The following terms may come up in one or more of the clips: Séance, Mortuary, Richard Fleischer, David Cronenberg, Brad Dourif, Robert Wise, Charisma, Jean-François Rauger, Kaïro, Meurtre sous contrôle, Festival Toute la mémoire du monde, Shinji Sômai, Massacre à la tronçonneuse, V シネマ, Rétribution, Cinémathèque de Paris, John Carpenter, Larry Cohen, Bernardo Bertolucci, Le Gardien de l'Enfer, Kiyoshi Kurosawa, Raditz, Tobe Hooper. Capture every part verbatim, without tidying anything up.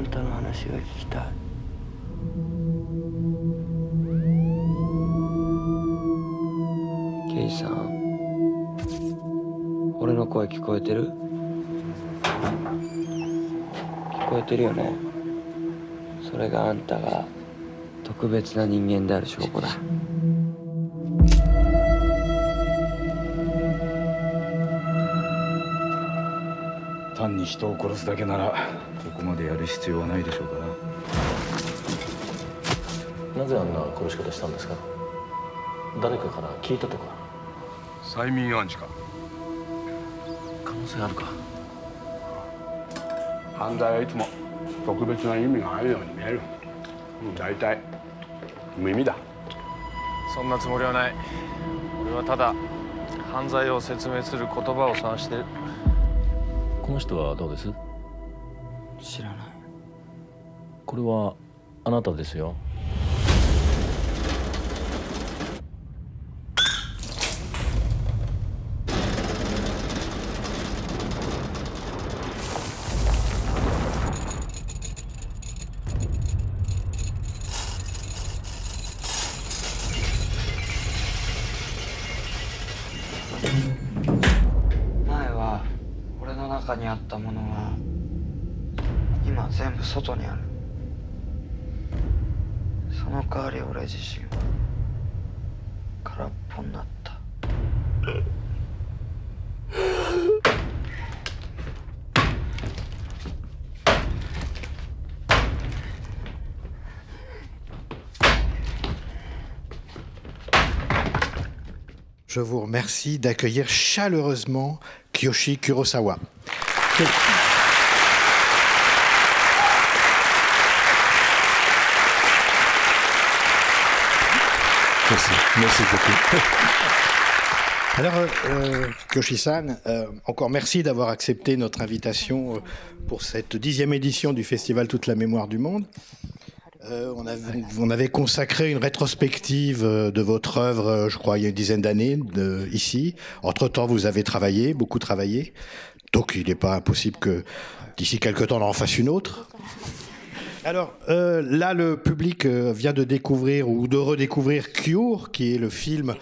んたの話が聞きたい。刑事さん、俺の声聞こえてる？聞こえてるよね。それがあんたが特別な人間である証拠だ。単に人を殺すだけならここまでやる必要はないでしょうから。なぜあんな殺し方したんですか？誰かから聞いたとか。催眠暗示か。可能性あるか。犯罪はいつも特別な意味があるように見える。大体無意味だ。そんなつもりはない。俺はただ犯罪を説明する言葉を探してる。この人はどうです？知らない。これはあなたですよ。外にある。その代わり俺自身は空っぽになった。Je vous remercie d'accueillir chaleureusement Kiyoshi Kurosawa. Merci, merci beaucoup. Alors, euh, Kiyoshi-san, euh, encore merci d'avoir accepté notre invitation euh, pour cette dixième édition du Festival Toute la mémoire du monde. Euh, on, avait, on avait consacré une rétrospective euh, de votre œuvre, euh, je crois, il y a une dizaine d'années, ici. Entre-temps, vous avez travaillé, beaucoup travaillé. Donc, il n'est pas impossible que d'ici quelques temps, on en fasse une autre. Alors euh, là, le public euh, vient de découvrir ou de redécouvrir Cure, qui est le film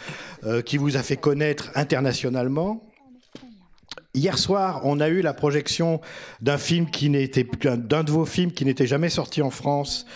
euh, qui vous a fait connaître internationalement. Hier soir, on a eu la projection d'un film qui n'était d'un de vos films qui n'était jamais sorti en France,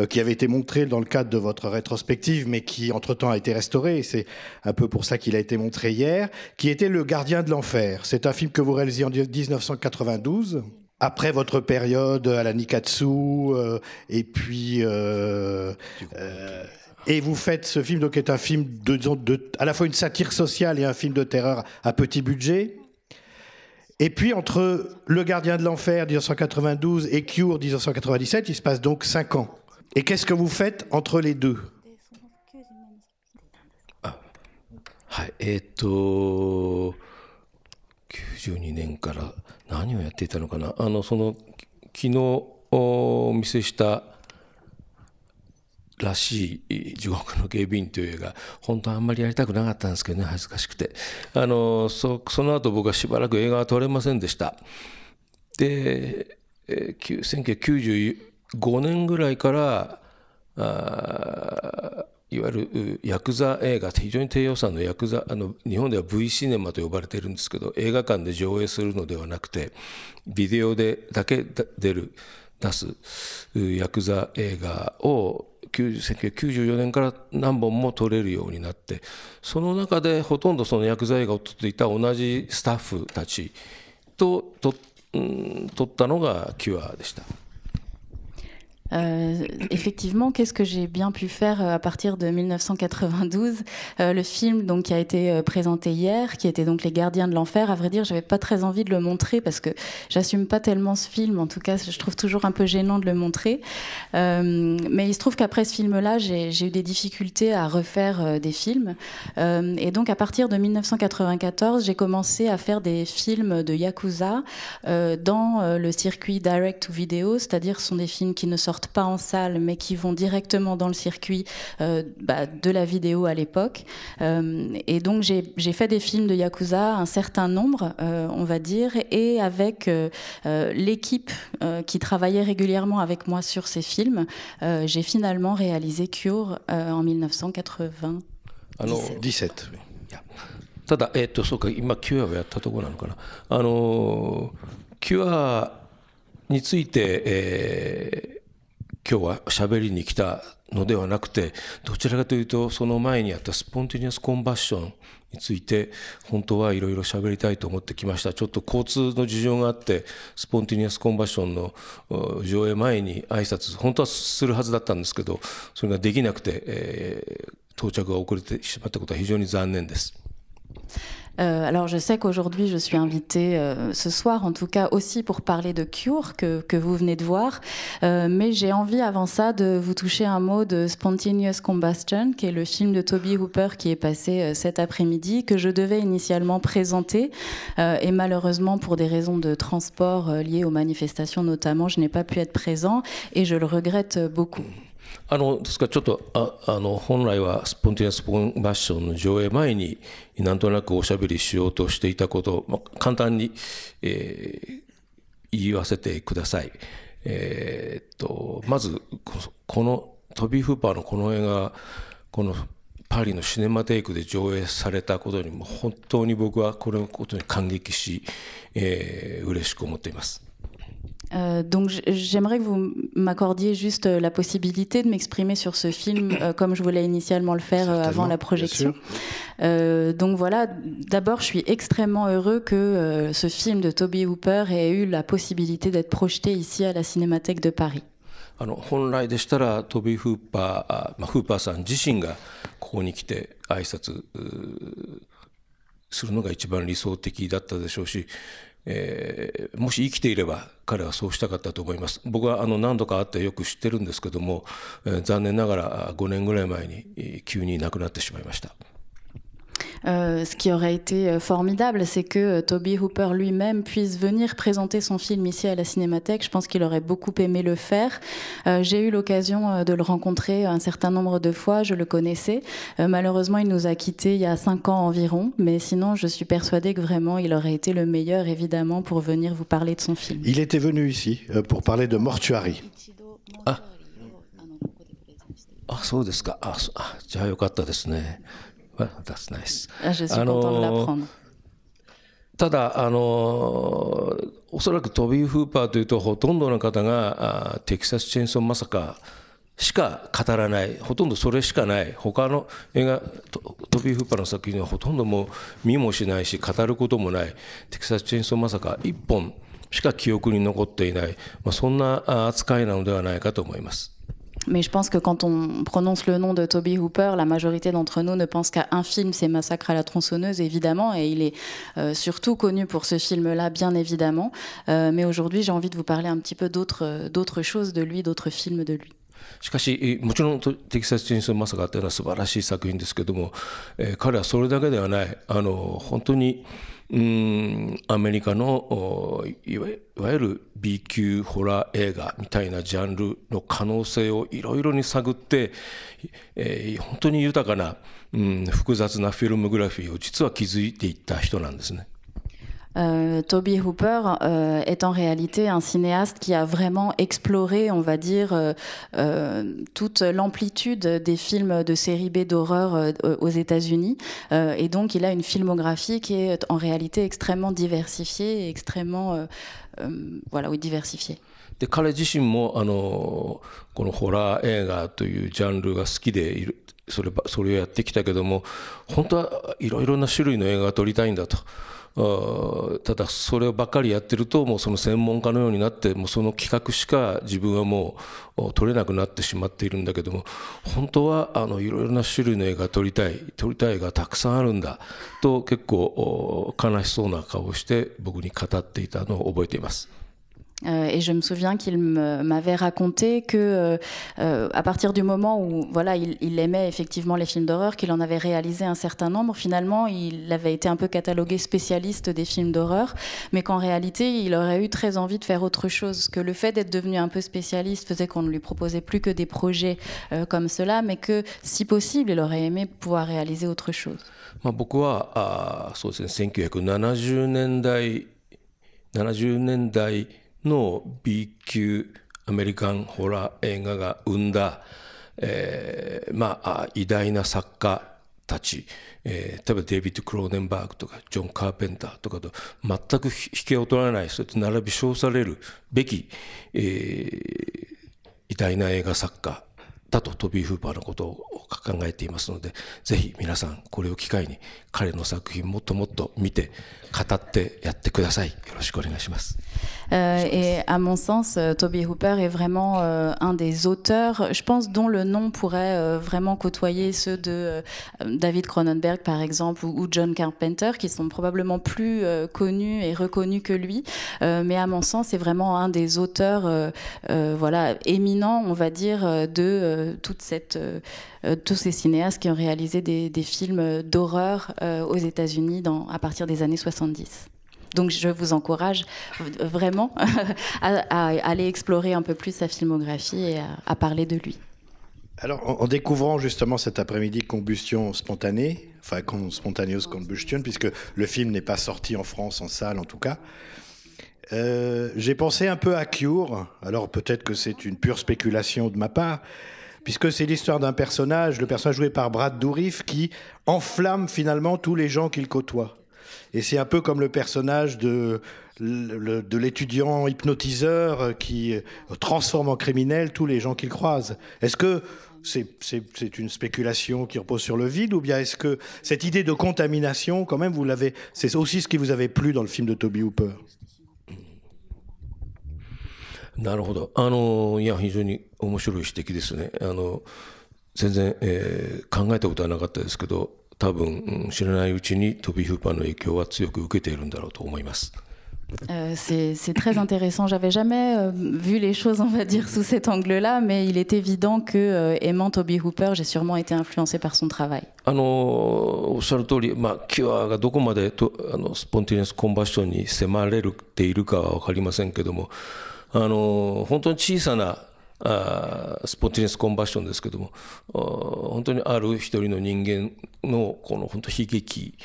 euh, qui avait été montré dans le cadre de votre rétrospective, mais qui entre-temps a été restauré. C'est un peu pour ça qu'il a été montré hier, qui était Le Gardien de l'Enfer. C'est un film que vous réalisez en mille neuf cent quatre-vingt-douze. Après votre période à la Nikatsu, euh, et puis euh, euh, et vous faites ce film, donc est un film de, disons, de, à la fois une satire sociale et un film de terreur à petit budget. Et puis entre Le Gardien de l'Enfer mille neuf cent quatre-vingt-douze et Cure mille neuf cent quatre-vingt-dix-sept, il se passe donc cinq ans. Et qu'est-ce que vous faites entre les deux? Ah. Ah, et to... きゅうじゅうに年から何をやっていたのかな。あのその昨日お見せしたらしい地獄の警備員という映画、本当はあんまりやりたくなかったんですけどね、恥ずかしくて、あの そ, その後僕はしばらく映画は撮れませんでした。でせんきゅうひゃくきゅうじゅうご年ぐらいからあいわゆるヤクザ映画って非常に低予算のヤクザ、あの日本では V シネマと呼ばれているんですけど、映画館で上映するのではなくてビデオでだけ出る出すヤクザ映画をせんきゅうひゃくきゅうじゅうよん年から何本も撮れるようになって、その中でほとんどそのヤクザ映画を撮っていた同じスタッフたちと撮ったのが「キュア」でした。Euh, effectivement, qu'est-ce que j'ai bien pu faire à partir de mille neuf cent quatre-vingt-douze, euh, le film donc qui a été présenté hier, qui était donc Les Gardiens de l'Enfer. À vrai dire, j'avais pas très envie de le montrer parce que j'assume pas tellement ce film. En tout cas, je trouve toujours un peu gênant de le montrer. Euh, mais il se trouve qu'après ce film-là, j'ai eu des difficultés à refaire euh, des films. Euh, et donc, à partir de mille neuf cent quatre-vingt-quatorze, j'ai commencé à faire des films de yakuza euh, dans euh, le circuit direct to video, c'est-à-dire ce sont des films qui ne sortent sortent pas en salle, mais qui vont directement dans le circuit euh, bah, de la vidéo à l'époque. Euh, et donc, j'ai, j'ai fait des films de Yakuza, un certain nombre, euh, on va dire, et avec euh, euh, l'équipe euh, qui travaillait régulièrement avec moi sur ces films, euh, j'ai finalement réalisé Cure euh, en mille neuf cent quatre-vingt-dix-sept. Alors, dix-sept, oui. Yeah. ただ、えっと、そうか、今キュアをやったところなのかな。あのキュアについて、えー、今日は喋りに来たのではなくて、どちらかというとその前にあったスポンティニアスコンバッションについて本当はいろいろ喋りたいと思ってきました。ちょっと交通の事情があってスポンティニアスコンバッションの上映前に挨拶本当はするはずだったんですけど、それができなくて、えー、到着が遅れてしまったことは非常に残念です。Euh, alors je sais qu'aujourd'hui je suis invitée euh, ce soir en tout cas aussi pour parler de Cure que, que vous venez de voir, euh, mais j'ai envie avant ça de vous toucher un mot de Spontaneous Combustion qui est le film de Tobe Hooper qui est passé euh, cet après-midi, que je devais initialement présenter euh, et malheureusement pour des raisons de transport euh, liées aux manifestations notamment je n'ai pas pu être présent et je le regrette beaucoup. あのですからちょっとああの本来はスポンティナスコンバッションの上映前になんとなくおしゃべりしようとしていたことを、まあ、簡単に、えー、言わせてください。えー、っとまずこのトビー・フーパーのこの映画このパリのシネマテイクで上映されたことにも本当に僕はこれのことに感激し、えー、嬉しく思っています。Euh, donc j'aimerais que vous m'accordiez juste la possibilité de m'exprimer sur ce film euh, comme je voulais initialement le faire euh, avant la projection. Euh, donc voilà, d'abord je suis extrêmement heureux que euh, ce film de Tobe Hooper ait eu la possibilité d'être projeté ici à la Cinémathèque de Paris. あの本来でしたらトビー・フーパー、まあ、フーパーさん自身がここに来て挨拶するのが一番理想的だったでしょうし、えー、もし生きていれば彼はそうしたかったと思います。僕はあの何度か会ってよく知ってるんですけども、えー、残念ながらごねんぐらい前に急に亡くなってしまいました。Euh, ce qui aurait été formidable, c'est que Tobe Hooper lui-même puisse venir présenter son film ici à la Cinémathèque. Je pense qu'il aurait beaucoup aimé le faire. Euh, j'ai eu l'occasion de le rencontrer un certain nombre de fois, je le connaissais. Euh, malheureusement, il nous a quittés il y a cinq ans environ, mais sinon, je suis persuadée que vraiment, il aurait été le meilleur, évidemment, pour venir vous parler de son film. Il était venu ici pour parler de Mortuary. Ah, ah, c'est vrai. Ah, c'est bien. That's nice. あのただあのおそらくトビー・フーパーというとほとんどの方がテキサス・チェーンソー・マサカーしか語らないほとんどそれしかない他の映画トビー・フーパーの作品はほとんどもう見もしないし語ることもないテキサス・チェーンソー・マサカー一本しか記憶に残っていない、まあ、そんな扱いなのではないかと思います。Mais je pense que quand on prononce le nom de Tobe Hooper, la majorité d'entre nous ne pense qu'à un film, c'est Massacre à la tronçonneuse, évidemment, et il est euh, surtout connu pour ce film-là, bien évidemment. Euh, mais aujourd'hui, j'ai envie de vous parler un petit peu d'autres, d'autres choses de lui, d'autres films de lui.しかしもちろんテキサス・チェーンソー・マサカーというのは素晴らしい作品ですけども、えー、彼はそれだけではないあの本当にうんアメリカのいわゆる B 級ホラー映画みたいなジャンルの可能性をいろいろに探って、えー、本当に豊かなうん複雑なフィルムグラフィーを実は築いていった人なんですね。Euh, Tobe Hooper euh, est en réalité un cinéaste qui a vraiment exploré, on va dire, euh, euh, toute l'amplitude des films de série B d'horreur euh, aux États-Unis. Euh, et donc, il a une filmographie qui est en réalité extrêmement diversifiée et extrêmement, euh, euh, voilà, oui, diversifiée.で彼自身もあのこのホラー映画というジャンルが好きでいる それ、それをやってきたけども本当はいろいろな種類の映画が撮りたいんだとただそればっかりやってるともうその専門家のようになってもうその企画しか自分はもう撮れなくなってしまっているんだけども本当はあのいろいろな種類の映画が撮りたい撮りたい映画がたくさんあるんだと結構悲しそうな顔をして僕に語っていたのを覚えています。Euh, et je me souviens qu'il m'avait raconté que, euh, à partir du moment où, voilà, il, il aimait effectivement les films d'horreur, qu'il en avait réalisé un certain nombre, finalement, il avait été un peu catalogué spécialiste des films d'horreur, mais qu'en réalité, il aurait eu très envie de faire autre chose, que le fait d'être devenu un peu spécialiste faisait qu'on ne lui proposait plus que des projets euh, comme cela, mais que, si possible, il aurait aimé pouvoir réaliser autre chose. Moi, je の B 級アメリカンホラー映画が生んだ、えー、まあ偉大な作家たち、えー、例えばデイビッド・クローネンバーグとかジョン・カーペンターとかと全く引けを取らないそして並び称されるべき、えー、偉大な映画作家だとトビー・フーパーのことを考えていますのでぜひ皆さんこれを機会に彼の作品もっともっと見て語ってやってくださいよろしくお願いします Euh, et à mon sens, Tobe Hooper est vraiment euh, un des auteurs, je pense, dont le nom pourrait euh, vraiment côtoyer ceux de euh, David Cronenberg, par exemple, ou, ou John Carpenter, qui sont probablement plus euh, connus et reconnus que lui. Euh, mais à mon sens, c'est vraiment un des auteurs euh, euh, voilà, éminents, on va dire, de euh, toute cette, euh, tous ces cinéastes qui ont réalisé des, des films d'horreur euh, aux États-Unis à partir des années soixante-dix. Donc je vous encourage vraiment à, à aller explorer un peu plus sa filmographie et à, à parler de lui. Alors en, en découvrant justement cet après-midi Combustion spontanée, enfin Spontaneous Combustion, puisque le film n'est pas sorti en France, en salle en tout cas, euh, j'ai pensé un peu à Cure, alors peut-être que c'est une pure spéculation de ma part, puisque c'est l'histoire d'un personnage, le personnage joué par Brad Dourif, qui enflamme finalement tous les gens qu'il côtoie. Et c'est un peu comme le personnage de, de l'étudiant hypnotiseur qui transforme en criminel tous les gens qu'il croise. Est-ce que c'est c'est une spéculation qui repose sur le vide ou bien est-ce que cette idée de contamination, quand même, vous l'avez, c'est aussi ce qui vous avait plu dans le film de Tobe Hooper? なるほど。あの、いや、非常に面白い指摘ですね。あの、全然、えー、考えたことはなかったですけど。 多分知らないうちにトビー・フーパーの影響は強く受けているんだろうと思います。 Euh, c'est très intéressant. J'avais jamais euh, vu les choses, on va dire, sous cet angle-là, mais il est évident que, euh, aimant Tobe Hooper, j'ai sûrement été influencé par son travail. Alors, vous l'avez dit, Cureがどこまでスポンティニアス・コンバッションに迫れているかは分かりませんけども、あの本当に小さな スポンティニアスコンバッションですけども本当にある一人の人間のこの本当悲劇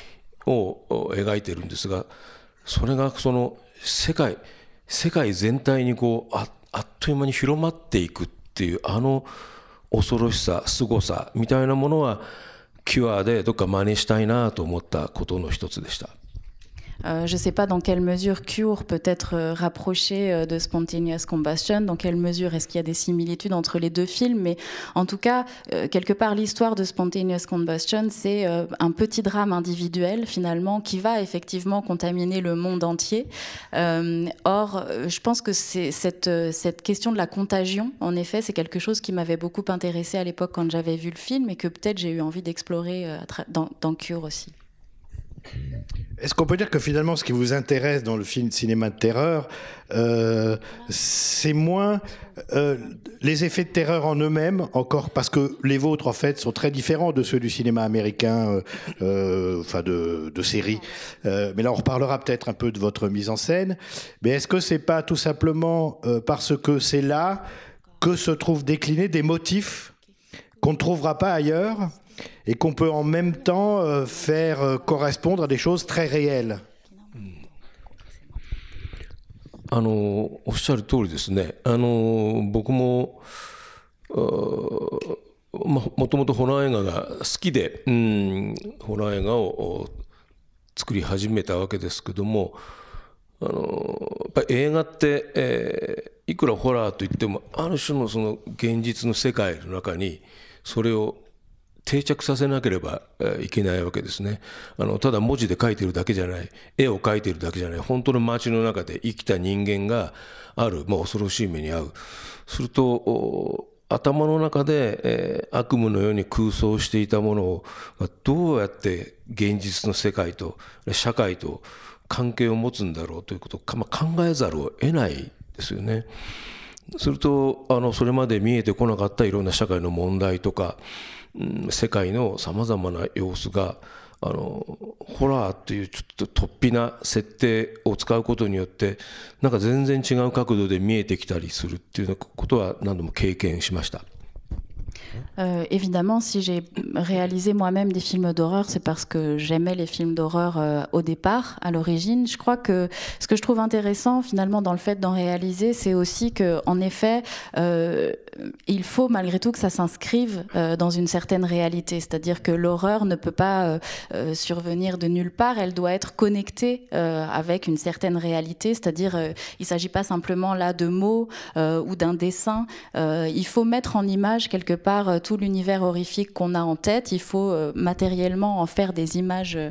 を描いているんですがそれがその世界世界全体にこう あ, あっという間に広まっていくっていうあの恐ろしさ凄さみたいなものはキュアでどっか真似したいなと思ったことの一つでした。 Euh, je ne sais pas dans quelle mesure Cure peut être euh, rapproché euh, de Spontaneous Combustion, dans quelle mesure est-ce qu'il y a des similitudes entre les deux films, mais en tout cas, euh, quelque part, l'histoire de Spontaneous Combustion, c'est euh, un petit drame individuel, finalement, qui va effectivement contaminer le monde entier. Euh, or, je pense que cette, euh, cette question de la contagion, en effet, c'est quelque chose qui m'avait beaucoup intéressée à l'époque quand j'avais vu le film, et que peut-être j'ai eu envie d'explorer euh, dans, dans Cure aussi. Est-ce qu'on peut dire que finalement ce qui vous intéresse dans le film cinéma de terreur, euh, c'est moins euh, les effets de terreur en eux-mêmes, encore parce que les vôtres en fait sont très différents de ceux du cinéma américain, euh, euh, enfin de, de séries, euh, mais là on reparlera peut-être un peu de votre mise en scène, mais est-ce que c'est pas tout simplement euh, parce que c'est là que se trouvent déclinés des motifs qu'on ne trouvera pas ailleurs ? Et qu'on peut en même temps faire correspondre à des choses très réelles. あの、おっしゃる通りですね。あの、僕も、ま、もともとホラー映画が好きで、うん、ホラー映画を作り始めたわけですけども、あの、やっぱり映画って、えー、いくらホラーといってもある種のその現実の世界の中にそれを 定着させなければいけないわけですね。あのただ文字で書いてるだけじゃない、絵を描いてるだけじゃない、本当の街の中で生きた人間がある、まあ、恐ろしい目に遭う。すると頭の中で、えー、悪夢のように空想していたものを、まあ、どうやって現実の世界と社会と関係を持つんだろうということを、まあ、考えざるを得ないですよね。するとあのそれまで見えてこなかったいろんな社会の問題とか、うん、世界のさまざまな様子があのホラーというちょっと突飛な設定を使うことによってなんか全然違う角度で見えてきたりするっていうことは何度も経験しました。Euh, évidemment, si j'ai réalisé moi-même des films d'horreur, c'est parce que j'aimais les films d'horreur euh, au départ, à l'origine. Je crois que ce que je trouve intéressant finalement dans le fait d'en réaliser, c'est aussi qu'en effet, euh, il faut malgré tout que ça s'inscrive euh, dans une certaine réalité. C'est-à-dire que l'horreur ne peut pas euh, euh, survenir de nulle part, elle doit être connectée euh, avec une certaine réalité. C'est-à-dire euh, il ne s'agit pas simplement là de mots euh, ou d'un dessin. Euh, il faut mettre en image quelque part tout l'univers horrifique qu'on a en tête, il faut euh, matériellement en faire des images euh,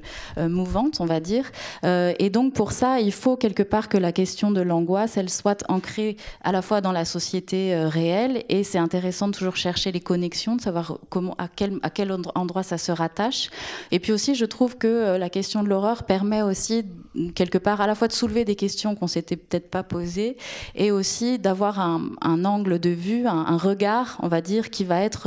mouvantes, on va dire. Euh, et donc pour ça, il faut quelque part que la question de l'angoisse, elle soit ancrée à la fois dans la société euh, réelle, et c'est intéressant de toujours chercher les connexions, de savoir comment, à quel, à quel endroit ça se rattache. Et puis aussi, je trouve que euh, la question de l'horreur permet aussi quelque part à la fois de soulever des questions qu'on s'était peut-être pas posées, et aussi d'avoir un, un angle de vue, un, un regard, on va dire, qui va être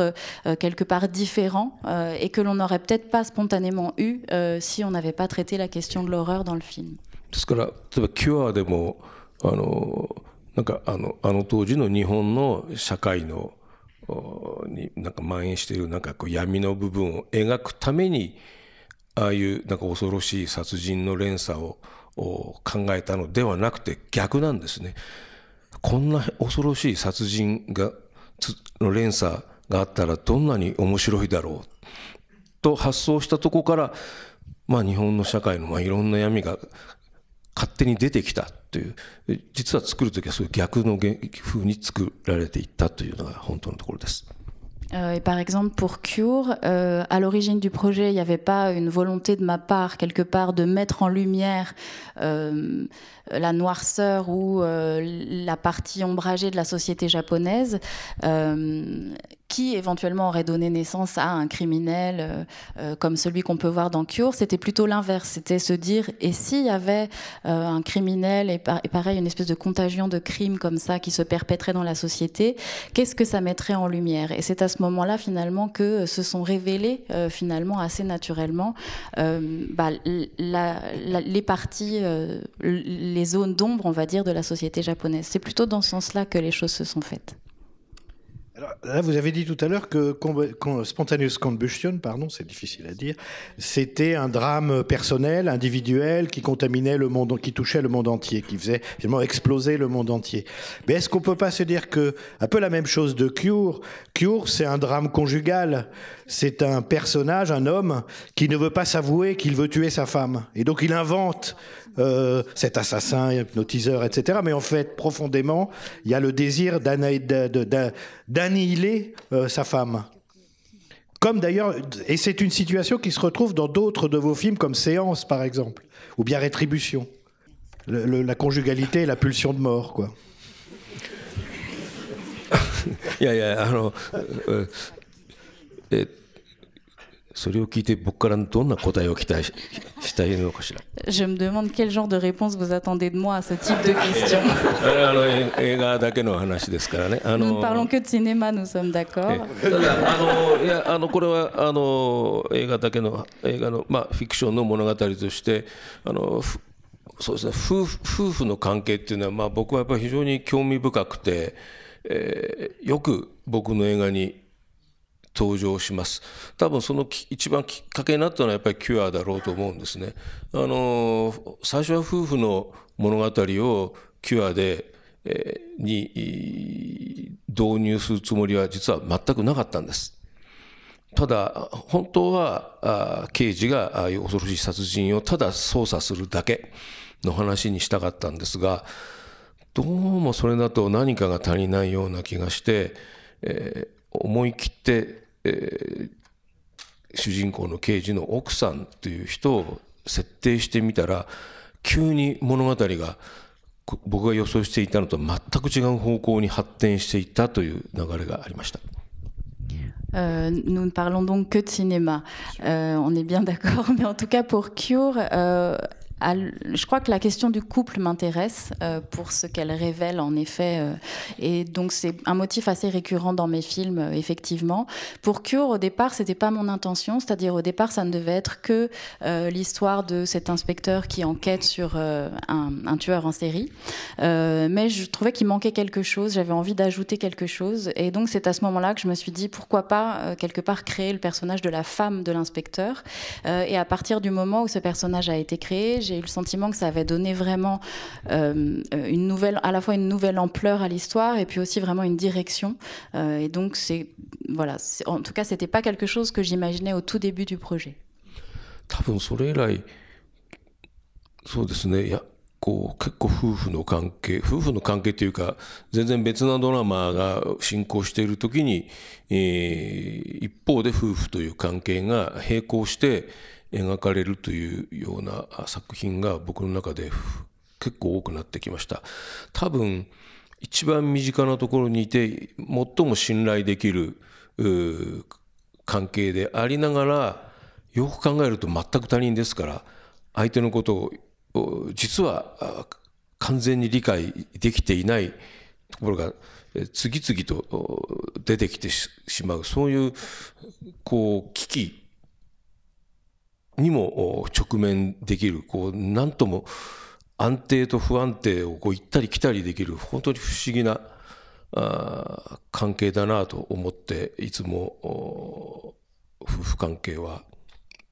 quelque part différent euh, et que l'on n'aurait peut-être pas spontanément eu euh, si on n'avait pas traité la question de l'horreur dans le film. ですから、例えばCureでもあのなんかあのあの当時の日本の社会のになんか蔓延しているなんかこう闇の部分を描くためにああいうなんか恐ろしい殺人の連鎖を考えたのではなくて逆なんですね。こんな恐ろしい殺人がの連鎖があったらどんなに面白いだろうと発想したとこから、まあ、日本の社会のまあいろんな闇が勝手に出てきたという実は作る時はそういう逆の風に作られていったというのが本当のところです。Euh, et par exemple pour Cure, euh, à l'origine du projet, il n'y avait pas une volonté de ma part quelque part de mettre en lumière euh, la noirceur ou euh, la partie ombragée de la société japonaise. Euh, qui éventuellement aurait donné naissance à un criminel euh, comme celui qu'on peut voir dans Cure, c'était plutôt l'inverse. C'était se dire, et s'il y avait euh, un criminel, et, par, et pareil, une espèce de contagion de crimes comme ça qui se perpétrait dans la société, qu'est-ce que ça mettrait en lumière? Et c'est à ce moment-là, finalement, que se sont révélés, euh, finalement, assez naturellement, euh, bah, la, la, les parties, euh, les zones d'ombre, on va dire, de la société japonaise. C'est plutôt dans ce sens-là que les choses se sont faites. Alors, là, vous avez dit tout à l'heure que Spontaneous Combustion, pardon, c'est difficile à dire, c'était un drame personnel, individuel, qui contaminait le monde, qui touchait le monde entier, qui faisait finalement exploser le monde entier. Mais est-ce qu'on peut pas se dire que un peu la même chose de Cure? Cure, c'est un drame conjugal. C'est un personnage, un homme, qui ne veut pas s'avouer qu'il veut tuer sa femme, et donc il invente euh, cet assassin, hypnotiseur, et cetera. Mais en fait, profondément, il y a le désir d'analyser d'annihiler euh, sa femme. Comme d'ailleurs, et c'est une situation qui se retrouve dans d'autres de vos films, comme Séance, par exemple, ou bien Rétribution. Le, le, la conjugalité et la pulsion de mort, quoi. いやいや、あの、え、それを聞いて僕からどんな答えを期待したいのかしら。 Je me demande quel genre de réponse vous attendez de moi à ce type de question. Nous ne parlons que de cinéma, nous sommes d'accord.多分その一番きっかけになったのはやっぱりキュアだろうと思うんですね。あの最初は夫婦の物語をキュアで、えー、に導入するつもりは実は全くなかったんです。ただ本当は刑事がああいう恐ろしい殺人をただ捜査するだけの話にしたかったんですが、どうもそれだと何かが足りないような気がして、えー、思い切って主人公の刑事の奥さんという人を設定してみたら急に物語が僕が予想していたのと全く違う方向に発展していたという流れがありました。Euh, nous ne parlons donc que de cinéma. Euh, on est bien d'accord, mais en tout cas pour Cure, euh, Je crois que la question du couple m'intéresse euh, pour ce qu'elle révèle en effet, euh, et donc c'est un motif assez récurrent dans mes films, euh, effectivement. Pour Cure, au départ, c'était pas mon intention, c'est-à-dire au départ, ça ne devait être que euh, l'histoire de cet inspecteur qui enquête sur euh, un, un tueur en série, euh, mais je trouvais qu'il manquait quelque chose, j'avais envie d'ajouter quelque chose, et donc c'est à ce moment-là que je me suis dit pourquoi pas euh, quelque part créer le personnage de la femme de l'inspecteur, euh, et à partir du moment où ce personnage a été créé, j'ai eu le sentiment que ça avait donné vraiment euh, une nouvelle, à la fois une nouvelle ampleur à l'histoire et puis aussi vraiment une direction. Euh, et donc, c'est, voilà, c'est, en tout cas, c'était pas quelque chose que j'imaginais au tout début du projet. こう、結構夫婦の関係、夫婦の関係というか、全然別なドラマが進行している時に、えー、一方で夫婦という関係が並行して描かれるというような作品が僕の中で結構多くなってきました。多分一番身近なところにいて最も信頼できる関係でありながら、よく考えると全く他人ですから、相手のことを 実は完全に理解できていないところが次々と出てきてしまう、そういうこう危機にも直面できる、こう何とも安定と不安定をこう行ったり来たりできる、本当に不思議な関係だなと思って、いつも夫婦関係は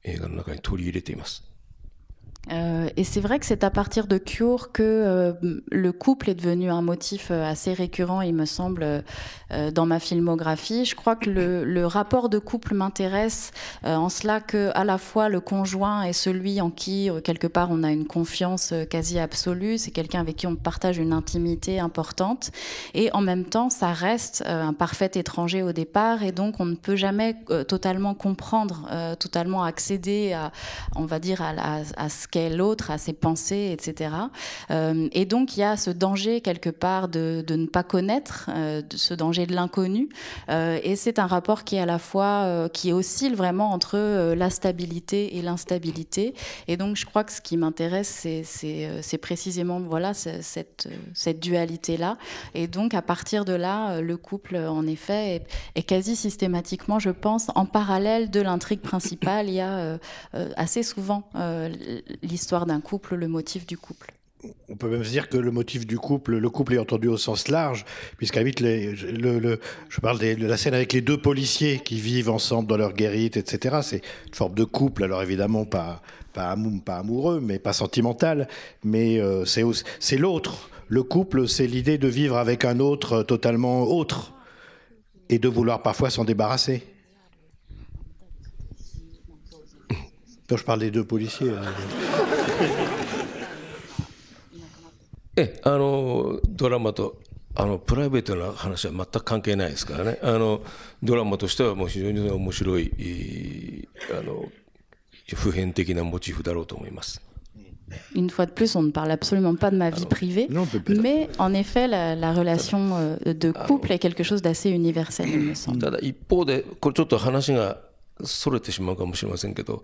映画の中に取り入れています。 Euh, et c'est vrai que c'est à partir de Cure que euh, le couple est devenu un motif assez récurrent, il me semble, euh, dans ma filmographie. Je crois que le, le rapport de couple m'intéresse euh, en cela que à la fois le conjoint est celui en qui euh, quelque part on a une confiance quasi absolue, c'est quelqu'un avec qui on partage une intimité importante, et en même temps ça reste euh, un parfait étranger au départ, et donc on ne peut jamais euh, totalement comprendre, euh, totalement accéder à, on va dire, à, à, à ce qu'est l'autre, à ses pensées, et cetera. Euh, et donc, il y a ce danger, quelque part, de, de ne pas connaître, euh, de, ce danger de l'inconnu. Euh, et c'est un rapport qui est à la fois, euh, qui oscille vraiment entre euh, la stabilité et l'instabilité. Et donc, je crois que ce qui m'intéresse, c'est, c'est, c'est précisément voilà, c'est, cette, cette dualité-là. Et donc, à partir de là, le couple, en effet, est, est quasi systématiquement, je pense, en parallèle de l'intrigue principale, il y a euh, euh, assez souvent euh, l'histoire d'un couple, le motif du couple. On peut même se dire que le motif du couple, le couple est entendu au sens large, puisqu'à vite, les, le, le, je parle des, de la scène avec les deux policiers qui vivent ensemble dans leur guérite, et cetera. C'est une forme de couple, alors évidemment pas, pas, amou, pas amoureux, mais pas sentimental, mais euh, c'est, c'est l'autre. Le couple, c'est l'idée de vivre avec un autre totalement autre, et de vouloir parfois s'en débarrasser. Quand je parle des deux policiers. え、あのドラマとあのプライベートな話は全く関係ないですからね。あのドラマとしてはもう非常に面白いあの普遍的なモチーフだろうと思います。 Une fois de plus, on ne parle absolument pas de ma vie privée, mais en effet, la, la relation de couple est quelque chose d'assez universel, il me semble. ただ一方でこれちょっと話がそれてしまうかもしれませんけど、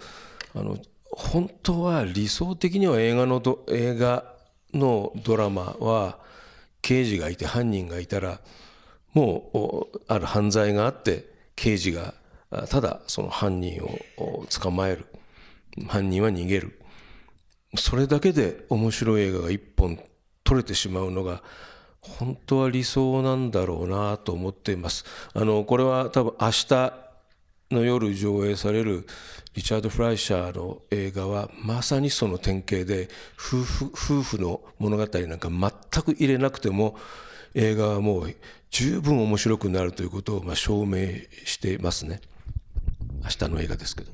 あの本当は理想的には映画のど映画のドラマは刑事がいて犯人がいたら、もうある犯罪があって刑事がただその犯人を捕まえる、犯人は逃げる、それだけで面白い映画が一本撮れてしまうのが本当は理想なんだろうなと思っています。あのこれは多分明日 の夜上映されるリチャード・フライシャーの映画はまさにその典型で、夫婦、夫婦の物語なんか全く入れなくても映画はもう十分面白くなるということをまあ証明していますね。明日の映画ですけど。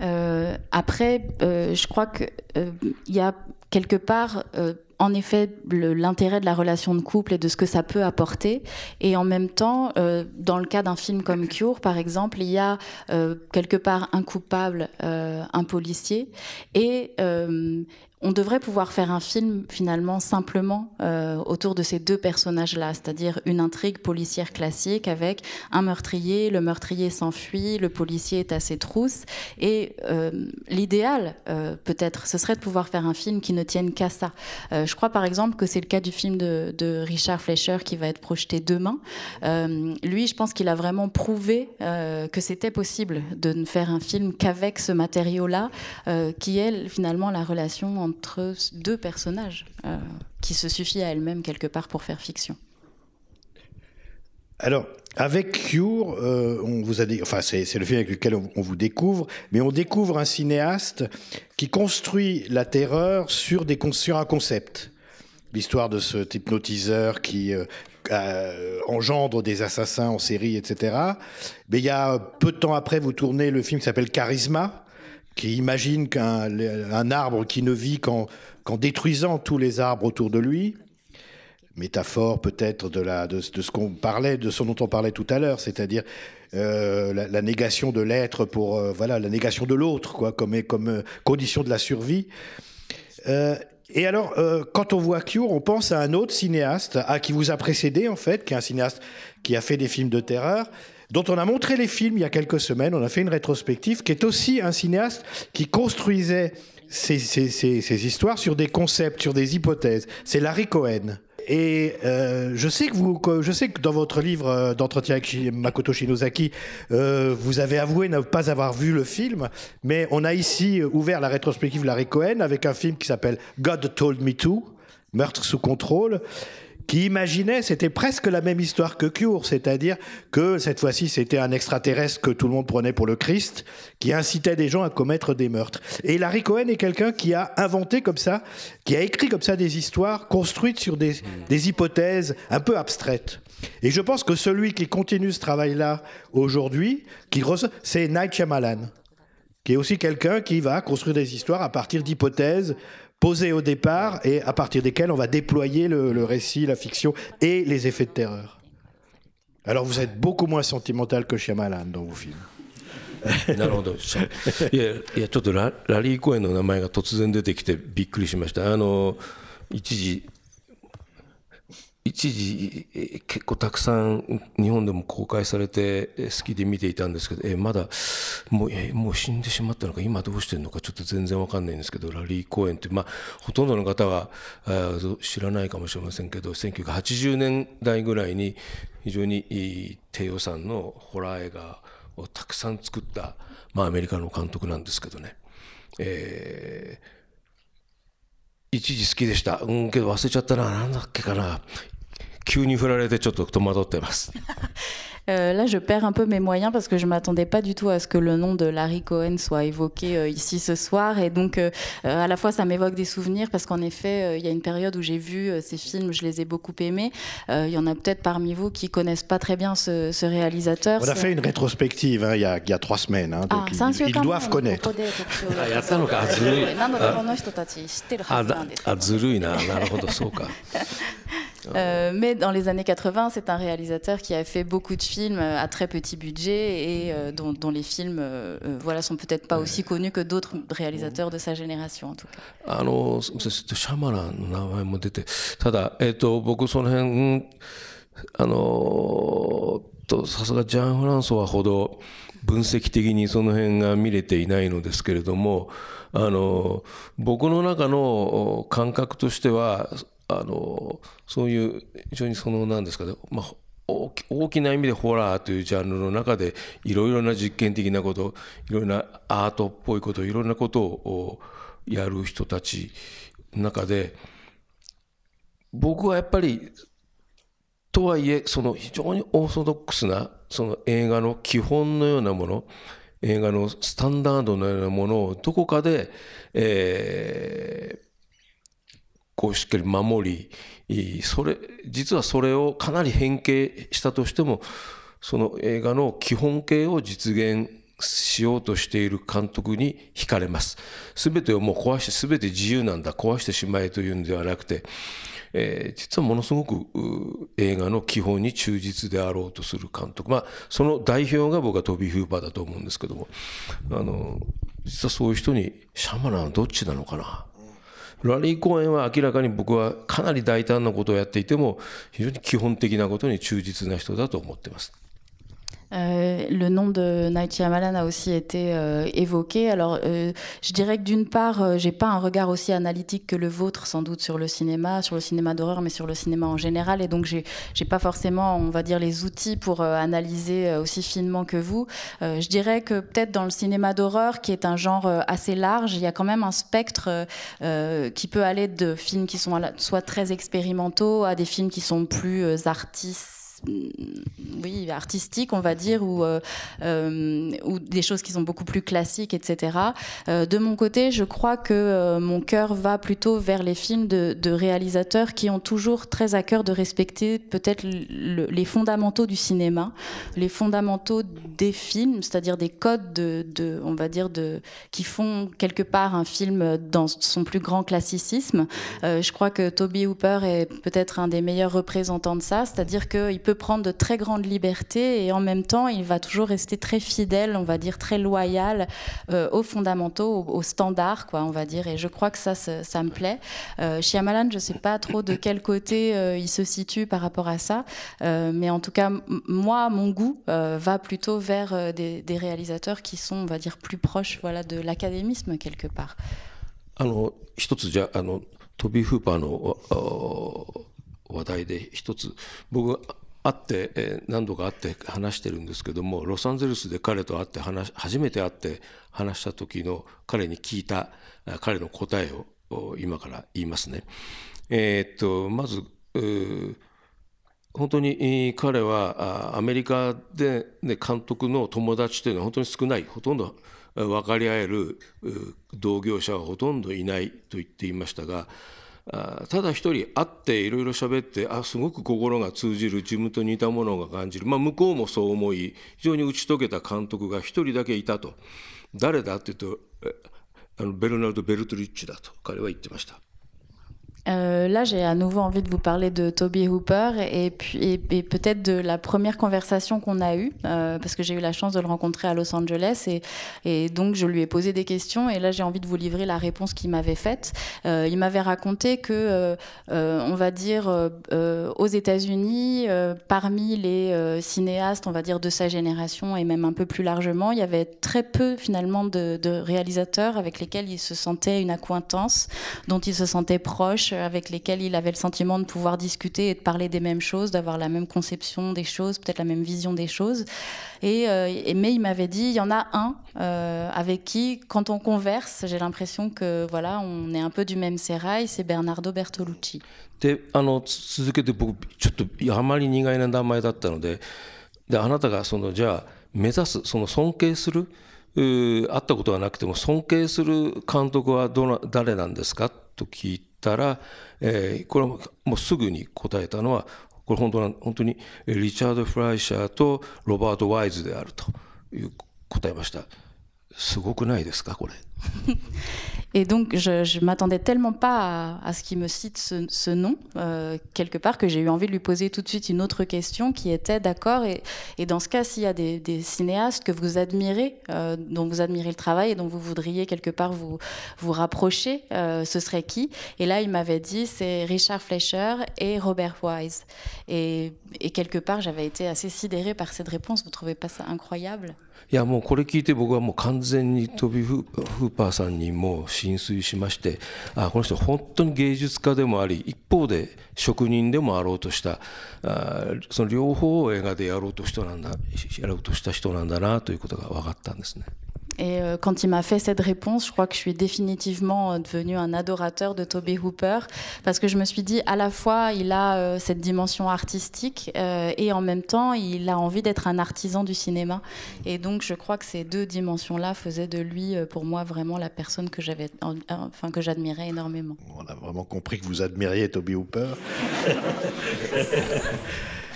Euh, après, euh, je crois qu'il euh, y a quelque part euh, en effet le, l'intérêt de la relation de couple et de ce que ça peut apporter. Et en même temps, euh, dans le cas d'un film comme Cure, par exemple, il y a euh, quelque part un coupable, euh, un policier, et euh, on devrait pouvoir faire un film finalement simplement euh, autour de ces deux personnages-là, c'est-à-dire une intrigue policière classique avec un meurtrier, le meurtrier s'enfuit, le policier est à ses trousses, et euh, l'idéal euh, peut-être, ce serait de pouvoir faire un film qui ne tienne qu'à ça. Euh, je crois par exemple que c'est le cas du film de, de Richard Fleischer qui va être projeté demain. Euh, lui, je pense qu'il a vraiment prouvé euh, que c'était possible de ne faire un film qu'avec ce matériau-là, euh, qui est finalement la relation entre entre deux personnages euh, qui se suffit à elle-même quelque part pour faire fiction. Alors, avec Cure, euh, on vous a dit, enfin, c'est le film avec lequel on, on vous découvre, mais on découvre un cinéaste qui construit la terreur sur, des, sur un concept. L'histoire de cet hypnotiseur qui euh, euh, engendre des assassins en série, et cetera. Mais il y a peu de temps après, vous tournez le film qui s'appelle Charisma, qui imagine qu'un arbre qui ne vit qu'en qu'en détruisant tous les arbres autour de lui, métaphore peut-être de, de, de ce qu'on parlait, de ce dont on parlait tout à l'heure, c'est-à-dire euh, la, la négation de l'être pour euh, voilà la négation de l'autre, quoi, comme comme euh, condition de la survie. Euh, et alors, euh, quand on voit Cure, on pense à un autre cinéaste, à qui vous a précédé en fait, qui est un cinéaste qui a fait des films de terreur, dont on a montré les films il y a quelques semaines, on a fait une rétrospective, qui est aussi un cinéaste qui construisait ses, ses, ses, ses histoires sur des concepts, sur des hypothèses. C'est Larry Cohen. Et euh, je, sais que vous, je sais que dans votre livre d'entretien avec Makoto Shinozaki, euh, vous avez avoué ne pas avoir vu le film, mais on a ici ouvert la rétrospective Larry Cohen avec un film qui s'appelle « God told me to », « Meurtre sous contrôle », qui imaginait, c'était presque la même histoire que Cure, c'est-à-dire que cette fois-ci c'était un extraterrestre que tout le monde prenait pour le Christ, qui incitait des gens à commettre des meurtres. Et Larry Cohen est quelqu'un qui a inventé comme ça, qui a écrit comme ça des histoires construites sur des, des hypothèses un peu abstraites. Et je pense que celui qui continue ce travail-là aujourd'hui, c'est Night Shyamalan, qui est aussi quelqu'un qui va construire des histoires à partir d'hypothèses posées au départ et à partir desquelles on va déployer le, le récit, la fiction et les effets de terreur. Alors vous êtes beaucoup moins sentimental que Shyamalan dans vos films. なるほど。いや、いや、ちょっとラリー・コエンの名前が突然出てきてびっくりしました。あの、一時、一時結構たくさん日本でも公開されて好きで見ていたんですけど、えまだもうえもう死んでしまったのか今どうしてるのかちょっと全然わかんないんですけど、ラリー・コーエンってまあほとんどの方は知らないかもしれませんけど、せんきゅうひゃくはちじゅうねんだいぐらいに非常に低予算のホラー映画をたくさん作ったまあアメリカの監督なんですけどね。えー一時好きでした。うんけど忘れちゃったな。なんだっけかな。急に振られてちょっと戸惑ってます。Euh, là, je perds un peu mes moyens parce que je ne m'attendais pas du tout à ce que le nom de Larry Cohen soit évoqué euh, ici ce soir. Et donc, euh, à la fois, ça m'évoque des souvenirs parce qu'en effet, il euh, y a une période où j'ai vu euh, ces films, je les ai beaucoup aimés. Il euh, y en a peut-être parmi vous qui ne connaissent pas très bien ce, ce réalisateur. On a fait une rétrospective il hein, y, a, y a trois semaines. Hein, donc ah, ils, ils doivent connaître. Euh, mais dans les années quatre-vingts, c'est un réalisateur qui a fait beaucoup de films à très petit budget et euh, dont, dont les films euh, voilà, sont peut-être pas aussi connus que d'autres réalisateurs de sa génération en tout cas. Alors, Shyamalan, le nomも出て、ただ、えっと、僕その辺、あの、と、さすがジャン・フランソワほど分析的にその辺が見れていないのですけれども、あの、僕の中の感覚としては、あのそういう非常にその何ですかね、まあ、大き、大きな意味でホラーというジャンルの中でいろいろな実験的なこといろいろなアートっぽいこといろんなことをやる人たちの中で僕はやっぱりとはいえその非常にオーソドックスなその映画の基本のようなもの映画のスタンダードのようなものをどこかで、えーこうしっかり守り、それ、実はそれをかなり変形したとしても、その映画の基本形を実現しようとしている監督に惹かれます。全てをもう壊して、全て自由なんだ、壊してしまえというんではなくて、えー、実はものすごく映画の基本に忠実であろうとする監督、まあ、その代表が僕はトビー・フーパーだと思うんですけども、あの実はそういう人にシャマランはどっちなのかな。ラリー・コーエンは明らかに僕はかなり大胆なことをやっていても非常に基本的なことに忠実な人だと思っています。Euh, le nom de Night Shyamalan a aussi été euh, évoqué. Alors, euh, je dirais que d'une part, euh, j'ai pas un regard aussi analytique que le vôtre, sans doute, sur le cinéma, sur le cinéma d'horreur, mais sur le cinéma en général. Et donc, j'ai, j'ai pas forcément, on va dire, les outils pour euh, analyser euh, aussi finement que vous. Euh, je dirais que peut-être dans le cinéma d'horreur, qui est un genre euh, assez large, il y a quand même un spectre euh, qui peut aller de films qui sont soit très expérimentaux à des films qui sont plus euh, artistes. Oui, artistique, on va dire, ou, euh, ou des choses qui sont beaucoup plus classiques, et cetera. Euh, de mon côté, je crois que euh, mon cœur va plutôt vers les films de, de réalisateurs qui ont toujours très à cœur de respecter peut-être le, les fondamentaux du cinéma, les fondamentaux des films, c'est-à-dire des codes, de, de, on va dire, de, qui font quelque part un film dans son plus grand classicisme. Euh, je crois que Tobe Hooper est peut-être un des meilleurs représentants de ça, c'est-à-dire qu'il peut peut prendre de très grandes libertés et en même temps il va toujours rester très fidèle, on va dire très loyal euh, aux fondamentaux, aux, aux standards quoi, on va dire, et je crois que ça ça, ça me plaît. euh, Shyamalan, je sais pas trop de quel côté euh, il se situe par rapport à ça, euh, mais en tout cas moi mon goût euh, va plutôt vers euh, des, des réalisateurs qui sont on va dire plus proches voilà de l'académisme quelque part. Alors, 一つじゃあのトビー・フーパーの話題で一つ僕は会って何度か会って話してるんですけども、ロサンゼルスで彼と会って話初めて会って話した時の彼に聞いた彼の答えを今から言いますね。えー、っとまず本当に彼はアメリカで、ね、監督の友達というのは本当に少ない、ほとんど分かり合える同業者はほとんどいないと言っていましたが、ただ一人会っていろいろ喋って、あすごく心が通じる、自分と似たものが感じる、まあ、向こうもそう思い非常に打ち解けた監督が一人だけいたと。誰だって言うとあのベルナルド・ベルトルッチだと彼は言ってました。Euh, là, j'ai à nouveau envie de vous parler de Tobe Hooper et, puis, et, et peut-être de la première conversation qu'on a eue, euh, parce que j'ai eu la chance de le rencontrer à Los Angeles et, et donc je lui ai posé des questions et là, j'ai envie de vous livrer la réponse qu'il m'avait faite. Euh, il m'avait raconté que, euh, euh, on va dire, euh, aux États-Unis, euh, parmi les euh, cinéastes, on va dire, de sa génération et même un peu plus largement, il y avait très peu finalement de, de réalisateurs avec lesquels il se sentait une accointance, dont il se sentait proche, avec lesquels il avait le sentiment de pouvoir discuter et de parler des mêmes choses, d'avoir la même conception des choses, peut-être la même vision des choses. Et, et mais il m'avait dit, il y en a un euh, avec qui, quand on converse, j'ai l'impression que voilà, on est un peu du même sérail, c'est Bernardo Bertolucci. で、あの、続けて僕ちょっとあまり苦いな名前だったので、で、あなたがそのじゃあ目指すその尊敬する、会ったことはなくても尊敬する監督はどの誰なんですかと聞いて。たら、えー、これはもうすぐに答えたのはこれ本当な本当にリチャード・フライシャーとロバート・ワイズであるという答えました。すごくないですかこれ。Et donc, je ne m'attendais tellement pas à, à ce qu'il me cite ce, ce nom, euh, quelque part, que j'ai eu envie de lui poser tout de suite une autre question qui était, d'accord, et, et dans ce cas, s'il y a des, des cinéastes que vous admirez, euh, dont vous admirez le travail et dont vous voudriez quelque part vous, vous rapprocher, euh, ce serait qui? Et là, il m'avait dit, c'est Richard Fleischer et Robert Wise. Et, et quelque part, j'avais été assez sidérée par cette réponse. Vous ne trouvez pas ça incroyable? いやもうこれ聞いて僕はもう完全にトビー・フーパーさんにもう心酔しまして、あこの人本当に芸術家でもあり一方で職人でもあろうとしたあその両方を映画でやろうとしたなんだやろうとした人なんだなということが分かったんですね。Et quand il m'a fait cette réponse, je crois que je suis définitivement devenue un adorateur de Tobe Hooper, parce que je me suis dit, à la fois, il a cette dimension artistique et en même temps, il a envie d'être un artisan du cinéma. Et donc, je crois que ces deux dimensions-là faisaient de lui, pour moi, vraiment la personne que j'avais, enfin, que j'admirais énormément. On a vraiment compris que vous admiriez Tobe Hooper.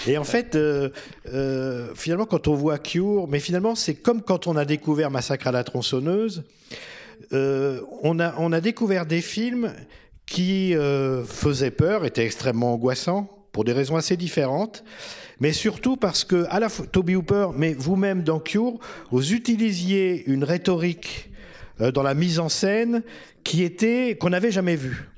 Et en fait, euh, euh, finalement, quand on voit Cure, mais finalement, c'est comme quand on a découvert Massacre à la tronçonneuse, euh, on, a, on a découvert des films qui euh, faisaient peur, étaient extrêmement angoissants, pour des raisons assez différentes, mais surtout parce que, à la fois, Tobe Hooper, mais vous-même dans Cure, vous utilisiez une rhétorique euh, dans la mise en scène qui était, qu'on n'avait jamais vue.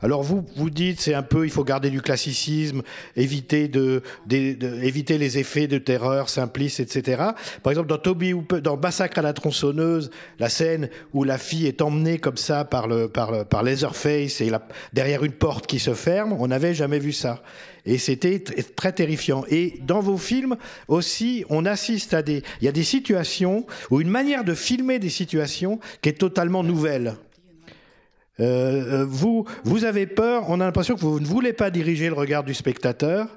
Alors vous vous dites c'est un peu, il faut garder du classicisme, éviter de, de, de éviter les effets de terreur simpliste, et cetera. Par exemple dans Tobe Hooper, dans Massacre à la tronçonneuse, la scène où la fille est emmenée comme ça par le par le, par Leatherface et la, derrière une porte qui se ferme, on n'avait jamais vu ça. Et c'était très terrifiant. Et dans vos films aussi, on assiste à des, il y a des situations ou une manière de filmer des situations qui est totalement nouvelle. Euh, vous, vous avez peur, on a l'impression que vous ne voulez pas diriger le regard du spectateur,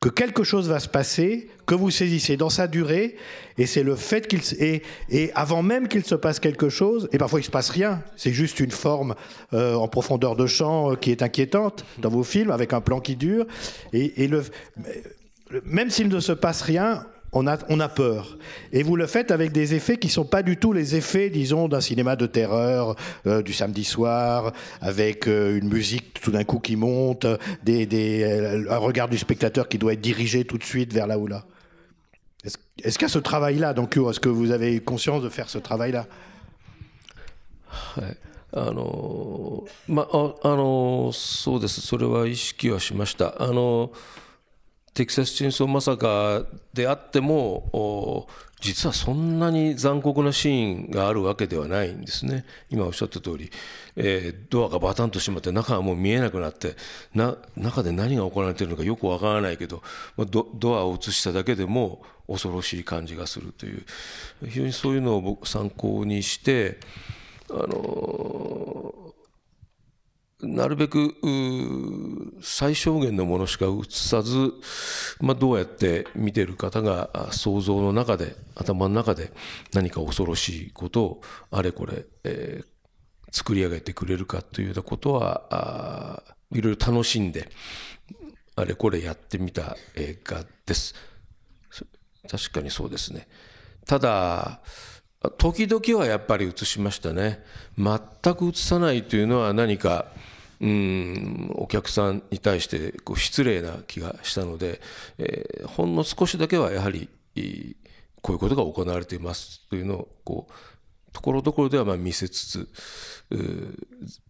que quelque chose va se passer, que vous saisissez dans sa durée, et c'est le fait qu'il et, et avant même qu'il se passe quelque chose, et parfois il se passe rien, c'est juste une forme euh, en profondeur de champ euh, qui est inquiétante dans vos films, avec un plan qui dure, et, et le, même s'il ne se passe rien, On a, on a peur. Et vous le faites avec des effets qui ne sont pas du tout les effets, disons, d'un cinéma de terreur, euh, du samedi soir, avec euh, une musique tout d'un coup qui monte, des, des, euh, un regard du spectateur qui doit être dirigé tout de suite vers là ou là. Est-ce, est-ce qu'il y a ce travail-là dans Cure ? Est-ce que vous avez eu conscience de faire ce travail-là ? Ouais. あの、ま、あ、あの、そうです。それは意識はしました。あの、 テキサスチェーンソーマサカであっても実はそんなに残酷なシーンがあるわけではないんですね。今おっしゃった通り、えー、ドアがバタンと閉まって中はもう見えなくなってな中で何が行われているのかよくわからないけど、まあ、ド, ドアを映しただけでも恐ろしい感じがするという非常にそういうのを僕参考にしてあのー なるべく最小限のものしか映さず、まあ、どうやって見ている方が想像の中で頭の中で何か恐ろしいことをあれこれ、えー、作り上げてくれるかというようなことはあいろいろ楽しんであれこれやってみた映画です。確かにそうですね。ただ 時々はやっぱり映しましたね。全く映さないというのは何かうん、お客さんに対してこう失礼な気がしたので、えー、ほんの少しだけはやはりこういうことが行われていますというのをこうところどころではまあ見せつつ、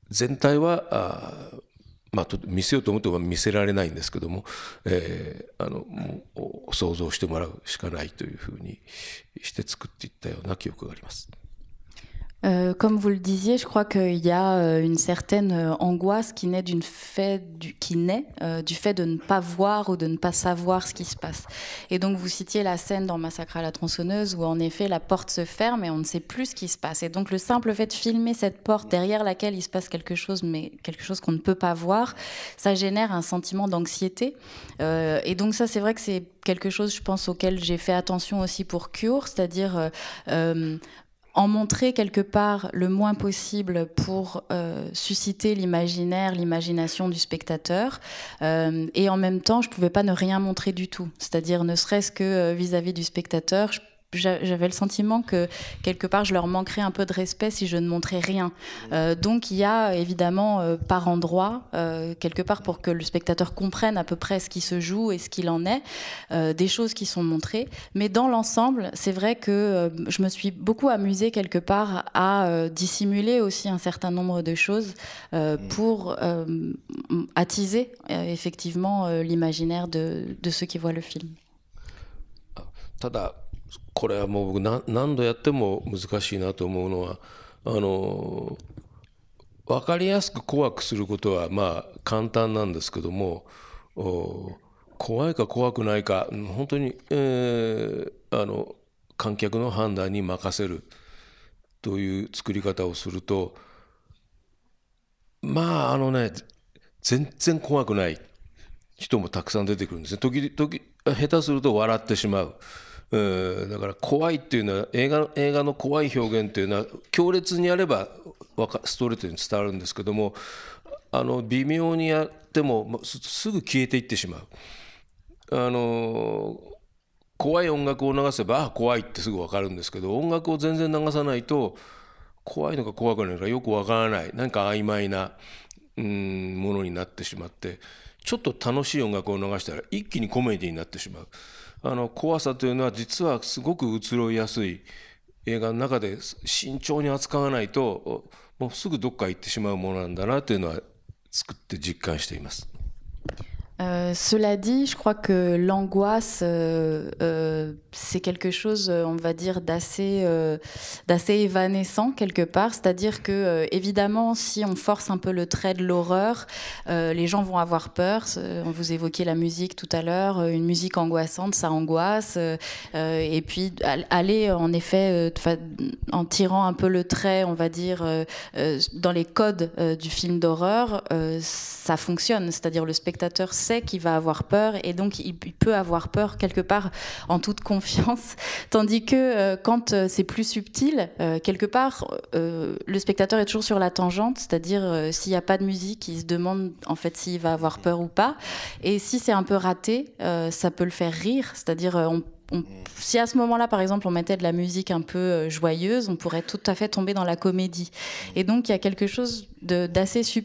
全体はあまあ見せようと思っても見せられないんですけども、えー、あのもう想像してもらうしかないというふうにして作っていったような記憶があります。 Euh, comme vous le disiez, je crois qu'il y a une certaine angoisse qui naît, d'une fait du, qui naît euh, du fait de ne pas voir ou de ne pas savoir ce qui se passe. Et donc vous citiez la scène dans Massacre à la tronçonneuse où en effet la porte se ferme et on ne sait plus ce qui se passe. Et donc le simple fait de filmer cette porte derrière laquelle il se passe quelque chose, mais quelque chose qu'on ne peut pas voir, ça génère un sentiment d'anxiété. Euh, et donc ça c'est vrai que c'est quelque chose, je pense, auquel j'ai fait attention aussi pour Cure, c'est-à-dire... Euh, euh, en montrer quelque part le moins possible pour euh, susciter l'imaginaire, l'imagination du spectateur. Euh, et en même temps, je ne pouvais pas ne rien montrer du tout. C'est-à-dire, ne serait-ce que vis-à-vis du spectateur, je j'avais le sentiment que, quelque part, je leur manquerais un peu de respect si je ne montrais rien. Euh, donc, il y a, évidemment, euh, par endroit, euh, quelque part, pour que le spectateur comprenne à peu près ce qui se joue et ce qu'il en est, euh, des choses qui sont montrées. Mais dans l'ensemble, c'est vrai que euh, je me suis beaucoup amusée, quelque part, à euh, dissimuler aussi un certain nombre de choses euh, pour euh, attiser, euh, effectivement, euh, l'imaginaire de, de ceux qui voient le film. Tada. これはもう僕 何, 何度やっても難しいなと思うのはあの分かりやすく怖くすることはまあ簡単なんですけども怖いか怖くないか本当に、えー、あの観客の判断に任せるという作り方をするとまああのね全然怖くない人もたくさん出てくるんですね。時時下手すると笑ってしまう。 だから怖いっていうのは映画、映画の怖い表現っていうのは強烈にやればストレートに伝わるんですけどもあの微妙にやってもすぐ消えていってしまうあの怖い音楽を流せばあ怖いってすぐ分かるんですけど、音楽を全然流さないと怖いのか怖くないのかよく分からない、なんか曖昧なうんものになってしまって、ちょっと楽しい音楽を流したら一気にコメディになってしまう。あの怖さというのは実はすごく移ろいやすい、映画の中で慎重に扱わないともうすぐどっか行ってしまうものなんだなというのは作って実感しています。Euh, cela dit, je crois que l'angoisse, euh, euh, c'est quelque chose, on va dire, d'assez, euh, d'assez évanescent quelque part. C'est-à-dire que, euh, évidemment, si on force un peu le trait de l'horreur, euh, les gens vont avoir peur. On vous évoquait la musique tout à l'heure, une musique angoissante, ça angoisse. Euh, et puis, aller, en effet, euh, en tirant un peu le trait, on va dire, euh, dans les codes euh, du film d'horreur, euh, ça fonctionne. C'est-à-dire, le spectateur sait qu'il va avoir peur et donc il peut avoir peur quelque part en toute confiance, tandis que euh, quand euh, c'est plus subtil, euh, quelque part euh, le spectateur est toujours sur la tangente, c'est-à-dire euh, s'il n'y a pas de musique, il se demande en fait s'il va avoir peur ou pas, et si c'est un peu raté, euh, ça peut le faire rire, c'est-à-dire euh, on On, si à ce moment-là, par exemple, on mettait de la musique un peu joyeuse, on pourrait tout à fait tomber dans la comédie. Et donc, il y a quelque chose de, d'assez... Sub...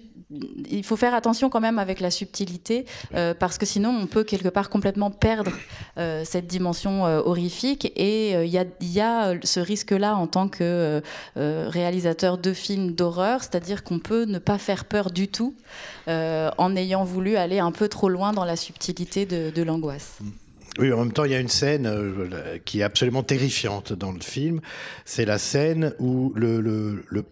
Il faut faire attention quand même avec la subtilité, euh, parce que sinon, on peut quelque part complètement perdre euh, cette dimension euh, horrifique. Et il euh, y, a, y a ce risque-là en tant que euh, réalisateur de films d'horreur, c'est-à-dire qu'on peut ne pas faire peur du tout euh, en ayant voulu aller un peu trop loin dans la subtilité de, de l'angoisse. Oui, en même temps, il y a une scène qui est absolument terrifiante dans le film. C'est la scène où le, le, le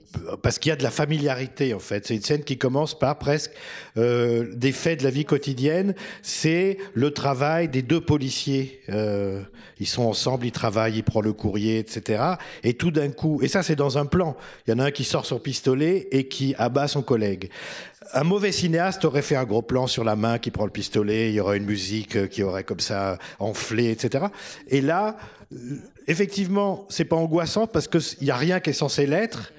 parce qu'il y a de la familiarité en fait. C'est une scène qui commence par presque euh, des faits de la vie quotidienne. C'est le travail des deux policiers. Euh, ils sont ensemble, ils travaillent, ils prennent le courrier, et cetera. Et tout d'un coup, et ça c'est dans un plan. Il y en a un qui sort son pistolet et qui abat son collègue. Un mauvais cinéaste aurait fait un gros plan sur la main qui prend le pistolet, il y aurait une musique qui aurait comme ça enflé, et cetera. Et là, effectivement, c'est pas angoissant parce qu'il n'y a rien qui est censé l'être.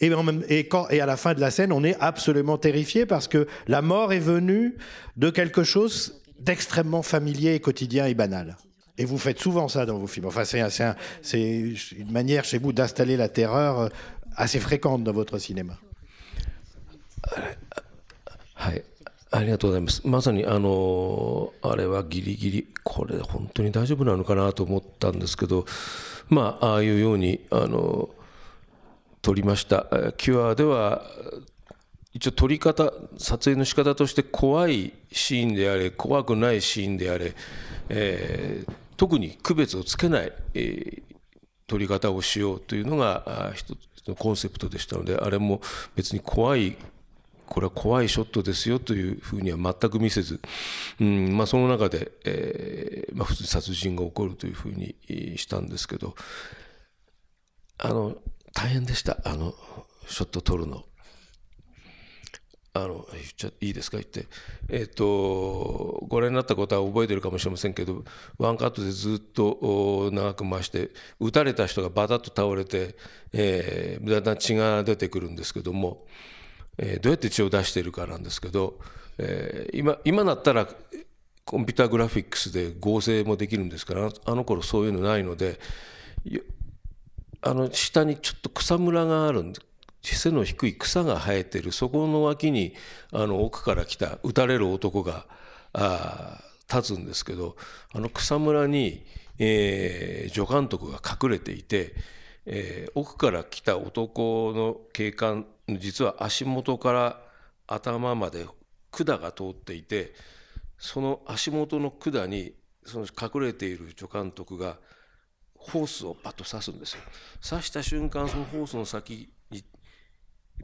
Et, en même, et, quand, et à la fin de la scène, on est absolument terrifié parce que la mort est venue de quelque chose d'extrêmement familier et quotidien et banal. Et vous faites souvent ça dans vos films. Enfin, c'est un, c'est un, c'est une manière chez vous d'installer la terreur assez fréquente dans votre cinéma. はい、ありがとうございます。まさにあのあれはギリギリこれ本当に大丈夫なのかなと思ったんですけど、まあああいうようにあの撮りました。キュアでは一応撮り方撮影の仕方として怖いシーンであれ怖くないシーンであれ、えー、特に区別をつけない、えー、撮り方をしようというのが一つのコンセプトでしたので、あれも別に怖い これは怖いショットですよというふうには全く見せず、うんまあ、その中で、えーまあ、普通殺人が起こるというふうにしたんですけど、あの大変でした、あのショット撮るの。あの言っちゃいいですか言って、えっとご覧になったことは覚えてるかもしれませんけど、ワンカットでずっと長く回して、撃たれた人がバタッと倒れて、えー、だんだん血が出てくるんですけども。 えどうやって血を出しているかなんですけど、えー、今今だったらコンピューターグラフィックスで合成もできるんですから、あの頃そういうのないので、あの下にちょっと草むらがあるんで、背の低い草が生えてる、そこの脇にあの奥から来た撃たれる男があ立つんですけど、あの草むらに、えー、助監督が隠れていて、えー、奥から来た男の警官 実は足元から頭まで管が通っていて、その足元の管にその隠れている助監督がホースをパッと刺すんですよ。刺した瞬間そのホースの先に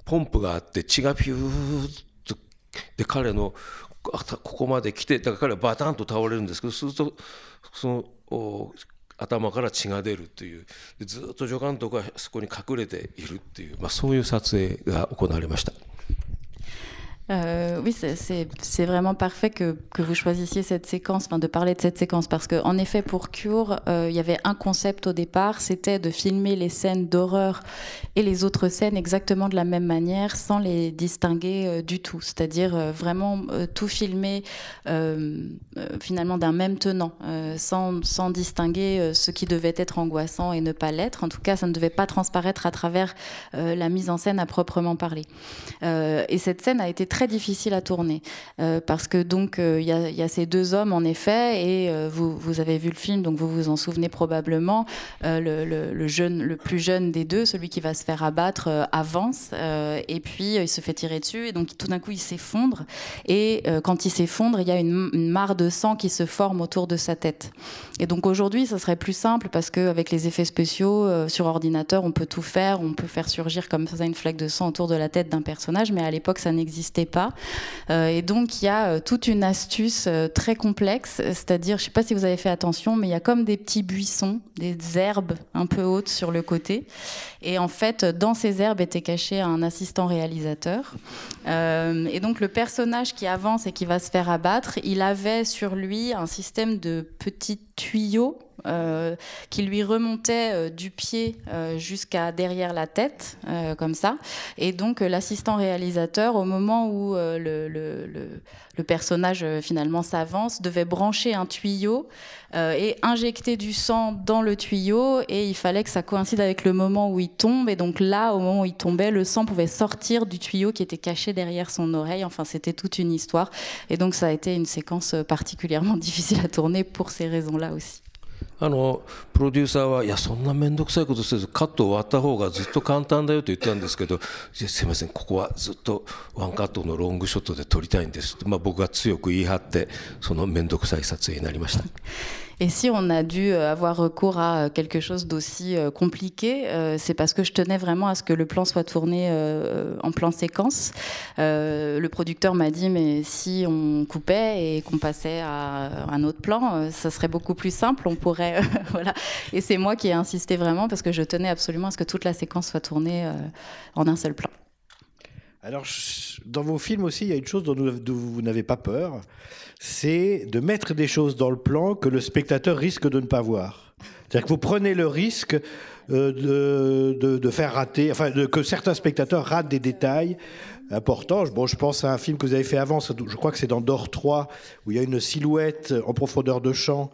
ポンプがあって血がピューッとで彼のここまで来て、だから彼はバタンと倒れるんですけど、するとその 頭から血が出るという、でずっと助監督はそこに隠れているっていう、まあ、そういう撮影が行われました。Euh, oui, c'est, c'est, c'est vraiment parfait que, que vous choisissiez cette séquence, enfin de parler de cette séquence, parce qu'en effet, pour Cure, euh, il y avait un concept au départ, c'était de filmer les scènes d'horreur et les autres scènes exactement de la même manière, sans les distinguer euh, du tout, c'est-à-dire euh, vraiment euh, tout filmer euh, euh, finalement d'un même tenant, euh, sans, sans distinguer euh, ce qui devait être angoissant et ne pas l'être. En tout cas, ça ne devait pas transparaître à travers euh, la mise en scène à proprement parler. Euh, et cette scène a été très très difficile à tourner euh, parce que donc il euh, y, y a ces deux hommes en effet, et euh, vous, vous avez vu le film, donc vous vous en souvenez probablement. euh, le, le, le jeune, le plus jeune des deux, celui qui va se faire abattre, euh, avance euh, et puis euh, il se fait tirer dessus, et donc tout d'un coup il s'effondre, et euh, quand il s'effondre, il y a une, une mare de sang qui se forme autour de sa tête. Et donc aujourd'hui ça serait plus simple, parce qu'avec les effets spéciaux euh, sur ordinateur on peut tout faire, on peut faire surgir comme ça une flaque de sang autour de la tête d'un personnage, mais à l'époque ça n'existait pas. Euh, et donc il y a euh, toute une astuce euh, très complexe, c'est-à-dire, je ne sais pas si vous avez fait attention, mais il y a comme des petits buissons, des herbes un peu hautes sur le côté, et en fait dans ces herbes était caché un assistant réalisateur, euh, et donc le personnage qui avance et qui va se faire abattre, il avait sur lui un système de petits tuyaux Euh, qui lui remontait euh, du pied euh, jusqu'à derrière la tête, euh, comme ça. Et donc euh, l'assistant réalisateur, au moment où euh, le, le, le personnage euh, finalement s'avance, devait brancher un tuyau euh, et injecter du sang dans le tuyau, et il fallait que ça coïncide avec le moment où il tombe. Et donc là, au moment où il tombait, le sang pouvait sortir du tuyau qui était caché derrière son oreille. Enfin, c'était toute une histoire, et donc ça a été une séquence particulièrement difficile à tourner pour ces raisons-là aussi. あのプロデューサーは「いやそんな面倒くさいことせずカットを割った方がずっと簡単だよ」と言ったんですけど「すいませんここはずっとワンカットのロングショットで撮りたいんです」と、まあ、僕が強く言い張ってその面倒くさい撮影になりました。Et si on a dû avoir recours à quelque chose d'aussi compliqué, euh, c'est parce que je tenais vraiment à ce que le plan soit tourné euh, en plan séquence. Euh, le producteur m'a dit, mais si on coupait et qu'on passait à un autre plan, euh, ça serait beaucoup plus simple, on pourrait... Euh, voilà. Et c'est moi qui ai insisté vraiment, parce que je tenais absolument à ce que toute la séquence soit tournée euh, en un seul plan. Alors, dans vos films aussi, il y a une chose dont vous n'avez pas peur, c'est de mettre des choses dans le plan que le spectateur risque de ne pas voir. C'est-à-dire que vous prenez le risque de, de, de faire rater, enfin, de, que certains spectateurs ratent des détails importants. Bon, je pense à un film que vous avez fait avant, je crois que c'est dans Dor trois, où il y a une silhouette en profondeur de champ,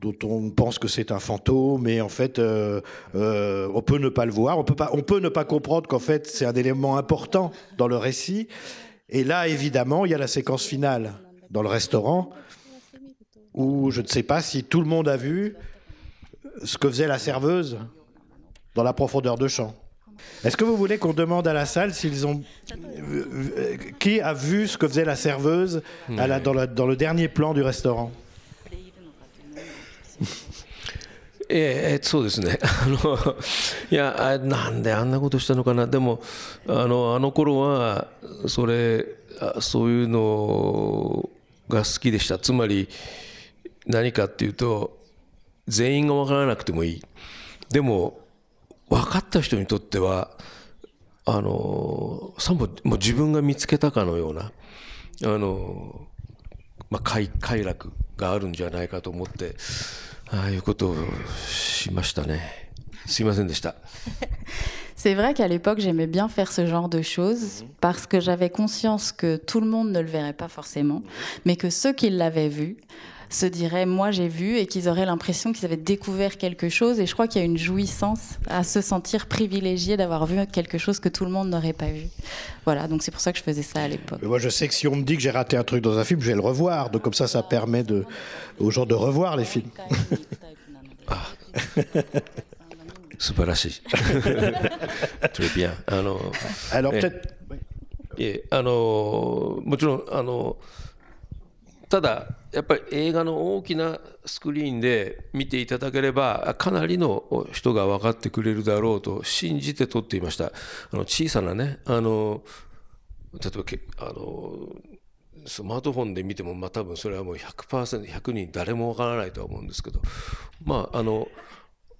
dont on pense que c'est un fantôme, mais en fait, euh, euh, on peut ne pas le voir, on peut, pas, on peut ne pas comprendre qu'en fait, c'est un élément important dans le récit. Et là, évidemment, il y a la séquence finale dans le restaurant, où je ne sais pas si tout le monde a vu ce que faisait la serveuse dans la profondeur de champ. Est-ce que vous voulez qu'on demande à la salle s'ils ont... qui a vu ce que faisait la serveuse à la, dans, la, dans le dernier plan du restaurant ? ええ、そうですね。あの、いや、なんであんなことしたのかな。でも、あの、あの頃は、それ、そういうのが好きでした。つまり、何かっていうと、全員が分からなくてもいい。でも、分かった人にとっては、あの、さも自分が見つけたかのような、あの、まあ、快、快楽があるんじゃないかと思って、 C'est vrai qu'à l'époque, j'aimais bien faire ce genre de choses parce que j'avais conscience que tout le monde ne le verrait pas forcément, mais que ceux qui l'avaient vu se diraient « moi j'ai vu » et qu'ils auraient l'impression qu'ils avaient découvert quelque chose. Et je crois qu'il y a une jouissance à se sentir privilégié d'avoir vu quelque chose que tout le monde n'aurait pas vu. Voilà, donc c'est pour ça que je faisais ça à l'époque. Moi je sais que si on me dit que j'ai raté un truc dans un film, je vais le revoir. Donc comme ça, ça permet de, aux gens de revoir les films. Ah. C'est pas lâché. Très bien. Alors, Alors eh, peut-être... Eh, alors, ただやっぱり映画の大きなスクリーンで見ていただければかなりの人が分かってくれるだろうと信じて撮っていました。あの小さなねあの例えばあのスマートフォンで見ても、まあ、多分それはもう ひゃくパーセントひゃく 人誰も分からないとは思うんですけどまああの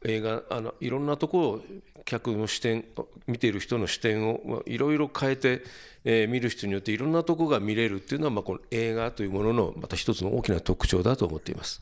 映画、あのいろんなところを客の視点、見ている人の視点をいろいろ変えて、えー、見る人によっていろんなところが見れるっていうのは、まあ、この映画というもののまた一つの大きな特徴だと思っています。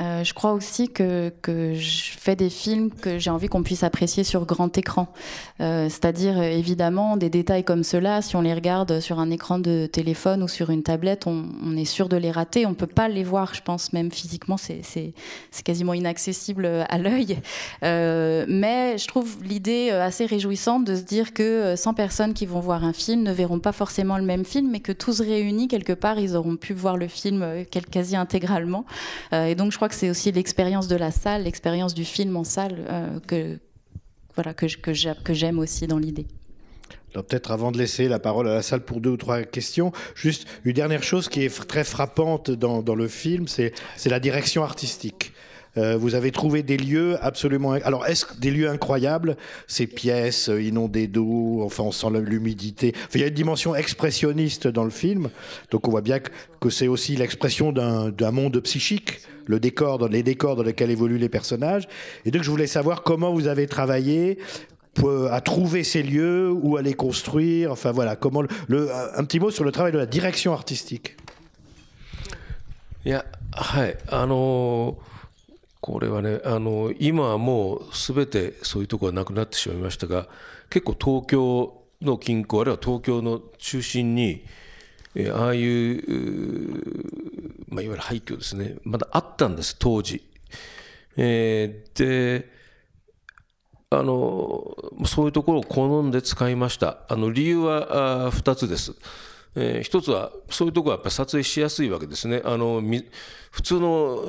Euh, je crois aussi que, que je fais des films que j'ai envie qu'on puisse apprécier sur grand écran. Euh, c'est-à-dire, évidemment, des détails comme ceux-là, si on les regarde sur un écran de téléphone ou sur une tablette, on, on est sûr de les rater. On ne peut pas les voir, je pense, même physiquement, c'est, c'est, c'est quasiment inaccessible à l'œil. Euh, mais je trouve l'idée assez réjouissante de se dire que cent personnes qui vont voir un film ne verront pas forcément le même film, mais que tous réunis, quelque part, ils auront pu voir le film quasi intégralement. Euh, et donc, je crois Je crois que c'est aussi l'expérience de la salle, l'expérience du film en salle euh, que, voilà, que, que, que j'aime aussi dans l'idée. Alors peut-être avant de laisser la parole à la salle pour deux ou trois questions, juste une dernière chose qui est très frappante dans, dans le film, c'est, c'est la direction artistique. Euh, vous avez trouvé des lieux absolument... Alors, est-ce des lieux incroyables, ces pièces inondées d'eau, enfin, on sent l'humidité. Enfin, il y a une dimension expressionniste dans le film, donc on voit bien que, que c'est aussi l'expression d'un, d'un monde psychique, le décor, dans, les décors dans lesquels évoluent les personnages. Et donc, je voulais savoir comment vous avez travaillé pour, à trouver ces lieux, où à les construire, enfin, voilà, comment... Le, le, un petit mot sur le travail de la direction artistique. Il y a... Ouais, alors... これはね、あの今はもう全てそういうところはなくなってしまいましたが、結構東京の近郊あるいは東京の中心に、えー、ああいう、まあ、いわゆる廃墟ですね、まだあったんです当時、えー、であのそういうところを好んで使いました。あの理由はふたつです。えー、一つはそういうところはやっぱり撮影しやすいわけですね。あの普通の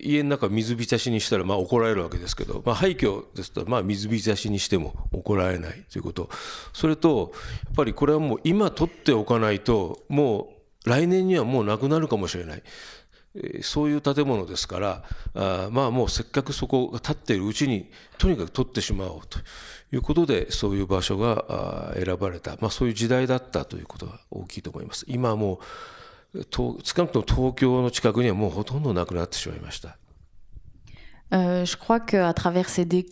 家の中水浸しにしたらまあ怒られるわけですけど、まあ、廃墟ですとまあ水浸しにしても怒られないということ、それとやっぱりこれはもう今取っておかないともう来年にはもうなくなるかもしれない、えー、そういう建物ですから、あまあもうせっかくそこが建っているうちにとにかく取ってしまおうということでそういう場所が選ばれた、まあ、そういう時代だったということが大きいと思います。今はもう少なくとも東京の近くにはもうほとんどなくなってしまいました。Euh, je crois qu'à travers ces, dé-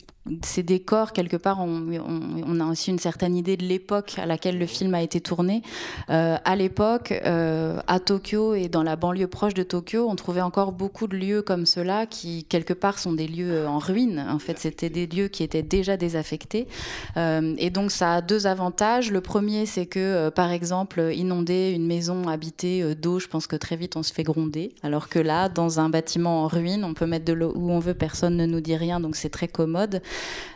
ces décors, quelque part, on, on, on a aussi une certaine idée de l'époque à laquelle le film a été tourné. Euh, à l'époque, euh, à Tokyo et dans la banlieue proche de Tokyo, on trouvait encore beaucoup de lieux comme ceux-là qui, quelque part, sont des lieux en ruine. En fait, c'était des lieux qui étaient déjà désaffectés. Euh, et donc, ça a deux avantages. Le premier, c'est que, euh, par exemple, inonder une maison habitée euh, d'eau, je pense que très vite, on se fait gronder. Alors que là, dans un bâtiment en ruine, on peut mettre de l'eau où on veut, personne ne nous dit rien, donc c'est très commode.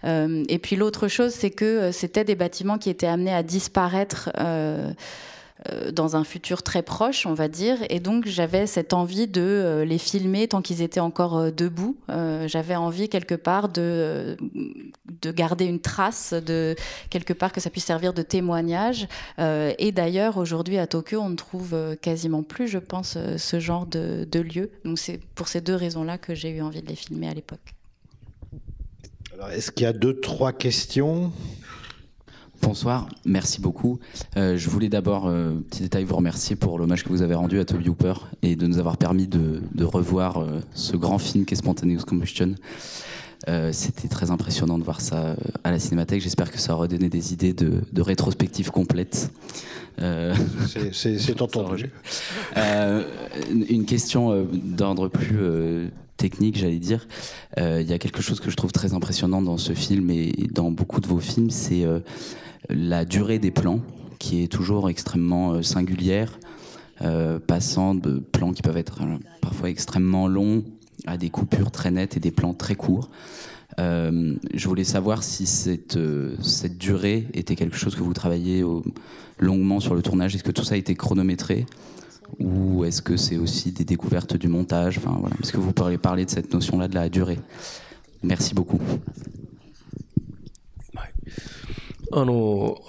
Euh, et puis l'autre chose, c'est que c'était des bâtiments qui étaient amenés à disparaître euh, euh, dans un futur très proche, on va dire. Et donc j'avais cette envie de euh, les filmer tant qu'ils étaient encore euh, debout. Euh, j'avais envie quelque part de, de garder une trace, de, quelque part que ça puisse servir de témoignage. Euh, et d'ailleurs, aujourd'hui à Tokyo, on ne trouve quasiment plus, je pense, ce genre de, de lieu. Donc c'est pour ces deux raisons-là que j'ai eu envie de les filmer à l'époque. Alors, est-ce qu'il y a deux, trois questions ? Bonsoir, merci beaucoup. Euh, je voulais d'abord, euh, petit détail, vous remercier pour l'hommage que vous avez rendu à Tobe Hooper et de nous avoir permis de, de revoir euh, ce grand film qu'est Spontaneous Combustion. Euh, c'était très impressionnant de voir ça à la Cinémathèque. J'espère que ça aura donné des idées de, de rétrospective complète. Euh... C'est, c'est, c'est entendu. euh, une question euh, d'ordre plus... Euh, technique, j'allais dire, euh, y a quelque chose que je trouve très impressionnant dans ce film et dans beaucoup de vos films, c'est euh, la durée des plans qui est toujours extrêmement euh, singulière, euh, passant de plans qui peuvent être euh, parfois extrêmement longs à des coupures très nettes et des plans très courts. Euh, je voulais savoir si cette, euh, cette durée était quelque chose que vous travaillez au, longuement sur le tournage. Est-ce que tout ça a été chronométré ? Ou est-ce que c'est aussi des découvertes du montage? Enfin, voilà. Est-ce que vous pourriez parler de cette notion-là de la durée? Merci beaucoup. あの、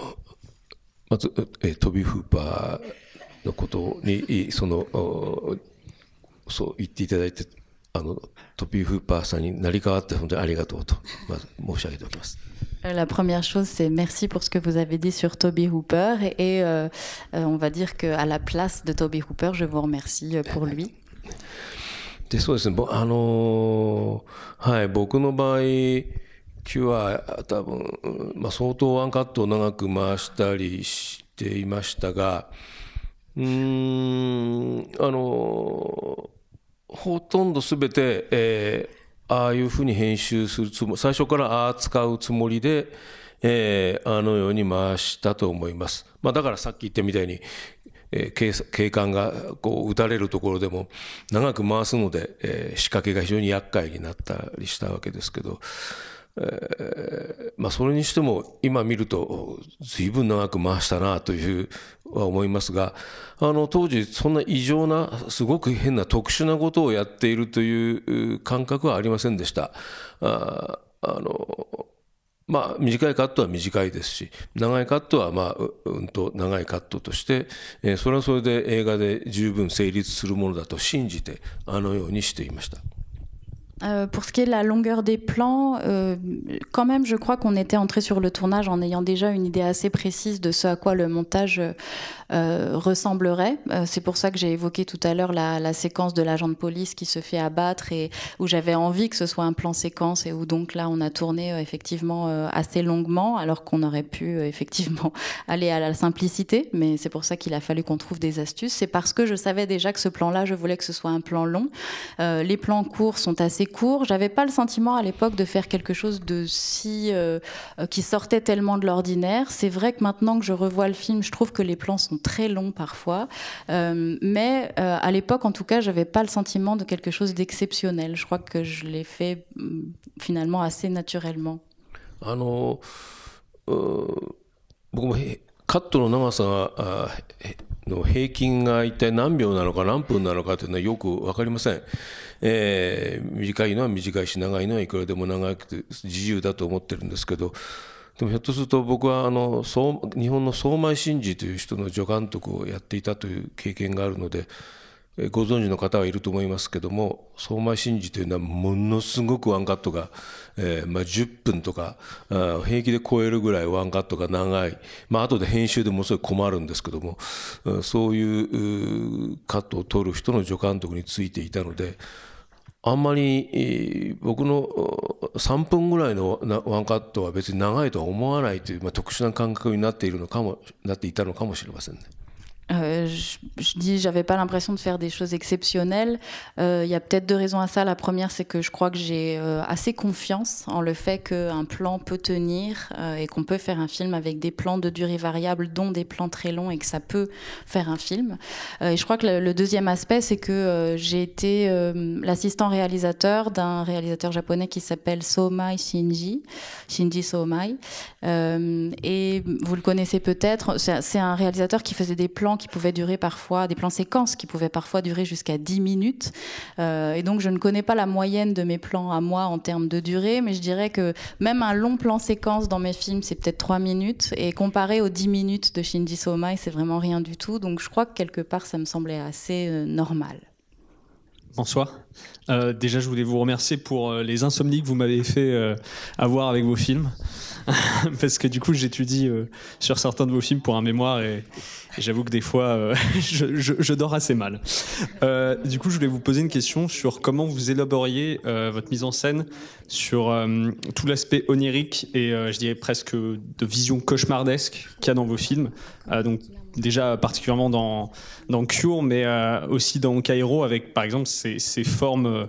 まず、トビ・フーパーのことにそのそう言っていただいて、あのトビ・フーパーさんに成り代わって本当にありがとうとまず申し上げておきます。La première chose, c'est merci pour ce que vous avez dit sur Tobe Hooper et euh, on va dire qu'à la place de Tobe Hooper, je vous remercie pour lui. で、そうですね、あのー、はい、僕の場合Cureは多分、まあ、相当ワンカットを長く回したりしていましたが、うーん、あのー、ほとんど全て、えー、ああいうふうに編集するつもり、最初からああ使うつもりで、えー、あのように回したと思います。まあ、だからさっき言ったみたいに警官がこう撃たれるところでも長く回すので、えー、仕掛けが非常に厄介になったりしたわけですけど、えーまあ、それにしても今見ると随分長く回したなというは思いますが、あの当時そんな異常なすごく変な特殊なことをやっているという感覚はありませんでした。ああのまあ、短いカットは短いですし、長いカットはまあうんと長いカットとして、えー、それはそれで映画で十分成立するものだと信じてあのようにしていました。Euh, pour ce qui est de la longueur des plans, euh, quand même, je crois qu'on était entré sur le tournage en ayant déjà une idée assez précise de ce à quoi le montage euh, ressemblerait. Euh, c'est pour ça que j'ai évoqué tout à l'heure la, la séquence de l'agent de police qui se fait abattre et où j'avais envie que ce soit un plan séquence et où donc là on a tourné euh, effectivement euh, assez longuement alors qu'on aurait pu euh, effectivement aller à la simplicité. Mais c'est pour ça qu'il a fallu qu'on trouve des astuces. C'est parce que je savais déjà que ce plan-là, je voulais que ce soit un plan long. Euh, les plans courts sont assez court. J'avais pas le sentiment à l'époque de faire quelque chose de si euh, qui sortait tellement de l'ordinaire. C'est vrai que maintenant que je revois le film, je trouve que les plans sont très longs parfois, euh, mais euh, à l'époque, en tout cas, j'avais pas le sentiment de quelque chose d'exceptionnel. Je crois que je l'ai fait finalement assez naturellement. あの、僕もカットの長さがの平均が一体何秒なのか何分なのかというのはよく分かりません。えー、短いのは短いし長いのはいくらでも長くて自由だと思ってるんですけど、でもひょっとすると僕はあの日本の相前真司という人の助監督をやっていたという経験があるので、ご存知の方はいると思いますけども、相前真司というのはものすごくワンカットが、えーまあ、じゅっぷんとか平気で超えるぐらいワンカットが長い、まあ後で編集でもすごい困るんですけども、そういうカットを取る人の助監督についていたので、あんまり僕のさんぷんぐらいのワンカットは別に長いとは思わないという、まあ、特殊な感覚になっているのかもなっていたのかもしれませんね。Euh, je, je dis, j'avais pas l'impression de faire des choses exceptionnelles. Euh, y a peut-être deux raisons à ça. La première, c'est que je crois que j'ai euh, assez confiance en le fait qu'un plan peut tenir euh, et qu'on peut faire un film avec des plans de durée variable, dont des plans très longs, et que ça peut faire un film. Euh, et je crois que le, le deuxième aspect, c'est que euh, j'ai été euh, l'assistant réalisateur d'un réalisateur japonais qui s'appelle Sômai Shinji, Shinji Sômai. Euh, et vous le connaissez peut-être. C'est, c'est un réalisateur qui faisait des plans qui pouvaient durer parfois, des plans séquences qui pouvaient parfois durer jusqu'à dix minutes. Euh, et donc, je ne connais pas la moyenne de mes plans à moi en termes de durée, mais je dirais que même un long plan séquence dans mes films, c'est peut-être trois minutes. Et comparé aux dix minutes de Shinji Sômai, c'est vraiment rien du tout. Donc, je crois que quelque part, ça me semblait assez euh, normal. Bonsoir. Euh, déjà, je voulais vous remercier pour euh, les insomnies que vous m'avez fait euh, avoir avec vos films. Parce que du coup, j'étudie euh, sur certains de vos films pour un mémoire et, et j'avoue que des fois, euh, je, je, je dors assez mal. Euh, du coup, je voulais vous poser une question sur comment vous élaboriez euh, votre mise en scène sur euh, tout l'aspect onirique et euh, je dirais presque de vision cauchemardesque qu'il y a dans vos films. Euh, donc, déjà particulièrement dans, dans Cure, mais euh, aussi dans Kaïro avec, par exemple, ces, ces formes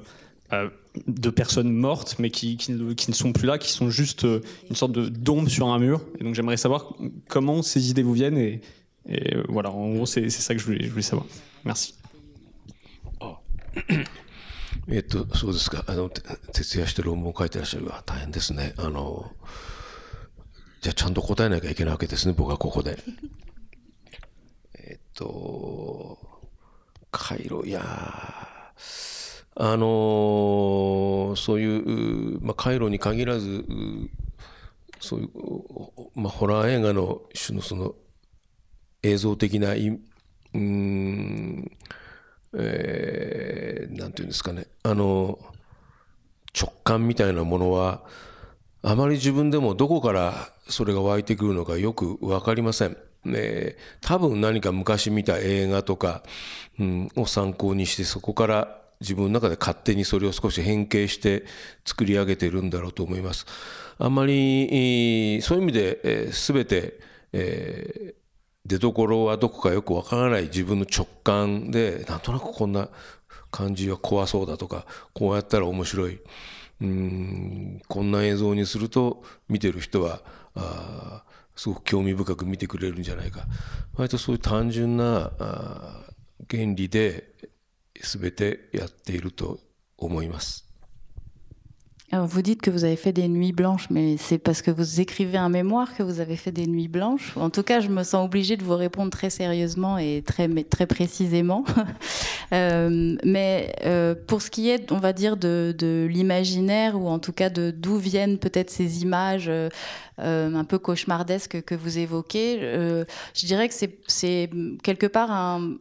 euh, de personnes mortes, mais qui, qui, qui ne sont plus là, qui sont juste euh, une sorte de d'ombre sur un mur. Et donc j'aimerais savoir comment ces idées vous viennent. Et, et euh, voilà, en gros, c'est, c'est ça que je voulais, je voulais savoir. Merci. Oh. えっと、そうですか。あの、徹夜して論文を書いてらっしゃるが大変ですね。あの、じゃあちゃんと答えなきゃいけないわけですね、僕はここで。とカイロ、いやあのそういう、まあ、カイロに限らずそういう、まあ、ホラー映画の一種のその映像的な何、うんえー、て言うんですかね、あの直感みたいなものはあまり自分でもどこからそれが湧いてくるのかよく分かりません。えー、多分何か昔見た映画とか、うん、を参考にしてそこから自分の中で勝手にそれを少し変形して作り上げているんだろうと思います。あんまりそういう意味で全て、えー、出所はどこかよくわからない自分の直感でなんとなくこんな感じは怖そうだとかこうやったら面白い、うーんこんな映像にすると見てる人はあすごく興味深く見てくれるんじゃないか、割とそういう単純な原理で全てやっていると思います。Alors vous dites que vous avez fait des nuits blanches, mais c'est parce que vous écrivez un mémoire que vous avez fait des nuits blanches. En tout cas, je me sens obligée de vous répondre très sérieusement et très, très précisément. euh, mais euh, pour ce qui est, on va dire, de, de l'imaginaire, ou en tout cas de, d'où viennent peut-être ces images euh, un peu cauchemardesques que vous évoquez, euh, je dirais que c'est, c'est quelque part un...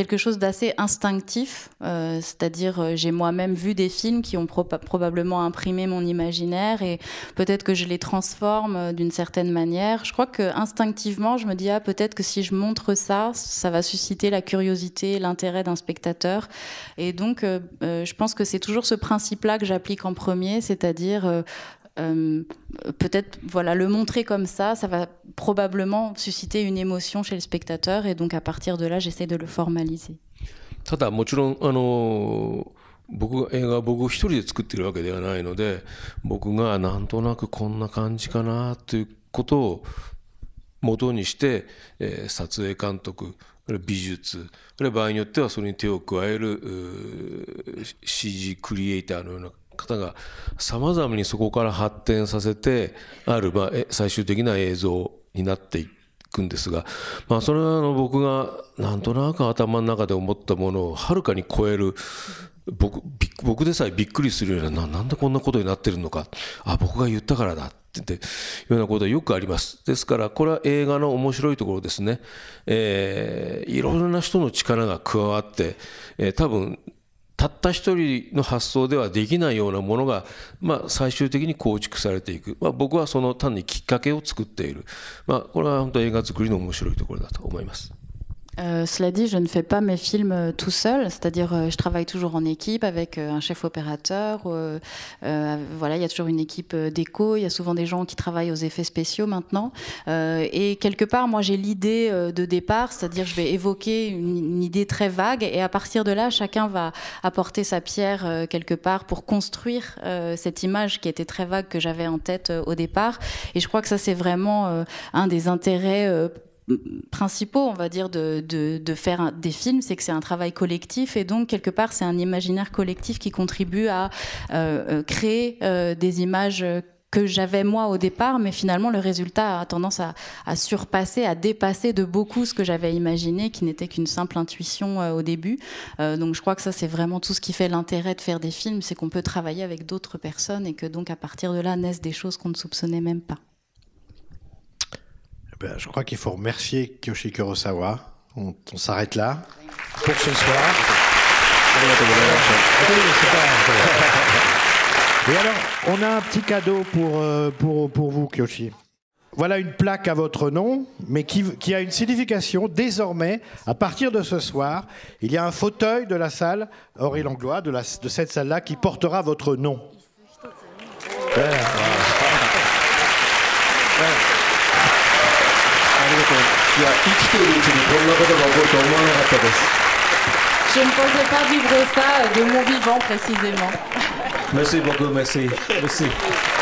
quelque chose d'assez instinctif, euh, c'est-à-dire euh, j'ai moi-même vu des films qui ont pro- probablement imprimé mon imaginaire et peut-être que je les transforme euh, d'une certaine manière. Je crois qu'instinctivement, je me dis ah, peut-être que si je montre ça, ça va susciter la curiosité, l'intérêt d'un spectateur. Et donc, euh, euh, je pense que c'est toujours ce principe-là que j'applique en premier, c'est-à-dire... Euh, Euh, peut-être voilà, le montrer comme ça, ça va probablement susciter une émotion chez le spectateur et donc à partir de là, j'essaie de le formaliser. ただもちろんあの僕が映画僕一人で作ってるわけではないので、僕がなんとなくこんな感じかなということを元にして、えー、撮影監督、美術、あるいは場合によってはそれに手を加える シージー クリエイターのような方がさまざまにそこから発展させてある、まあ、最終的な映像になっていくんですが、まあ、それはあの僕がなんとなく頭の中で思ったものをはるかに超える、僕、僕でさえびっくりするような、なんでこんなことになってるのか、あ僕が言ったからだっていうようなことはよくあります。ですからこれは映画の面白いところですね、えー、いろいろな人の力が加わって、えー、多分たった一人の発想ではできないようなものが、まあ、最終的に構築されていく、まあ、僕はその単にきっかけを作っている、まあ、これは本当映画作りの面白いところだと思います。Euh, cela dit, je ne fais pas mes films tout seul, c'est-à-dire euh, je travaille toujours en équipe avec euh, un chef opérateur. Euh, euh, voilà, il y a toujours une équipe euh, déco, il y a souvent des gens qui travaillent aux effets spéciaux maintenant. Euh, et quelque part, moi, j'ai l'idée euh, de départ, c'est-à-dire je vais évoquer une, une idée très vague et à partir de là, chacun va apporter sa pierre euh, quelque part pour construire euh, cette image qui était très vague que j'avais en tête euh, au départ. Et je crois que ça, c'est vraiment euh, un des intérêts euh, principaux, on va dire, de, de, de faire un, des films, c'est que c'est un travail collectif et donc quelque part c'est un imaginaire collectif qui contribue à euh, créer euh, des images que j'avais moi au départ, mais finalement le résultat a tendance à, à surpasser, à dépasser de beaucoup ce que j'avais imaginé, qui n'était qu'une simple intuition euh, au début. Euh, donc je crois que ça c'est vraiment tout ce qui fait l'intérêt de faire des films, c'est qu'on peut travailler avec d'autres personnes et que donc à partir de là naissent des choses qu'on ne soupçonnait même pas. Ben, je crois qu'il faut remercier Kiyoshi Kurosawa. On, on s'arrête là pour ce soir. Et alors, on a un petit cadeau pour, pour, pour vous, Kiyoshi. Voilà une plaque à votre nom, mais qui, qui a une signification. Désormais, à partir de ce soir, il y a un fauteuil de la salle Auré-Langlois, de, la, de cette salle-là, qui portera votre nom. Ouais. Ouais. いや、生きているうちにこんなことが起こると思わなかったです。Je ne pensais pas vivre ça de mon vivant précisément. Merci beaucoup, merci. Merci.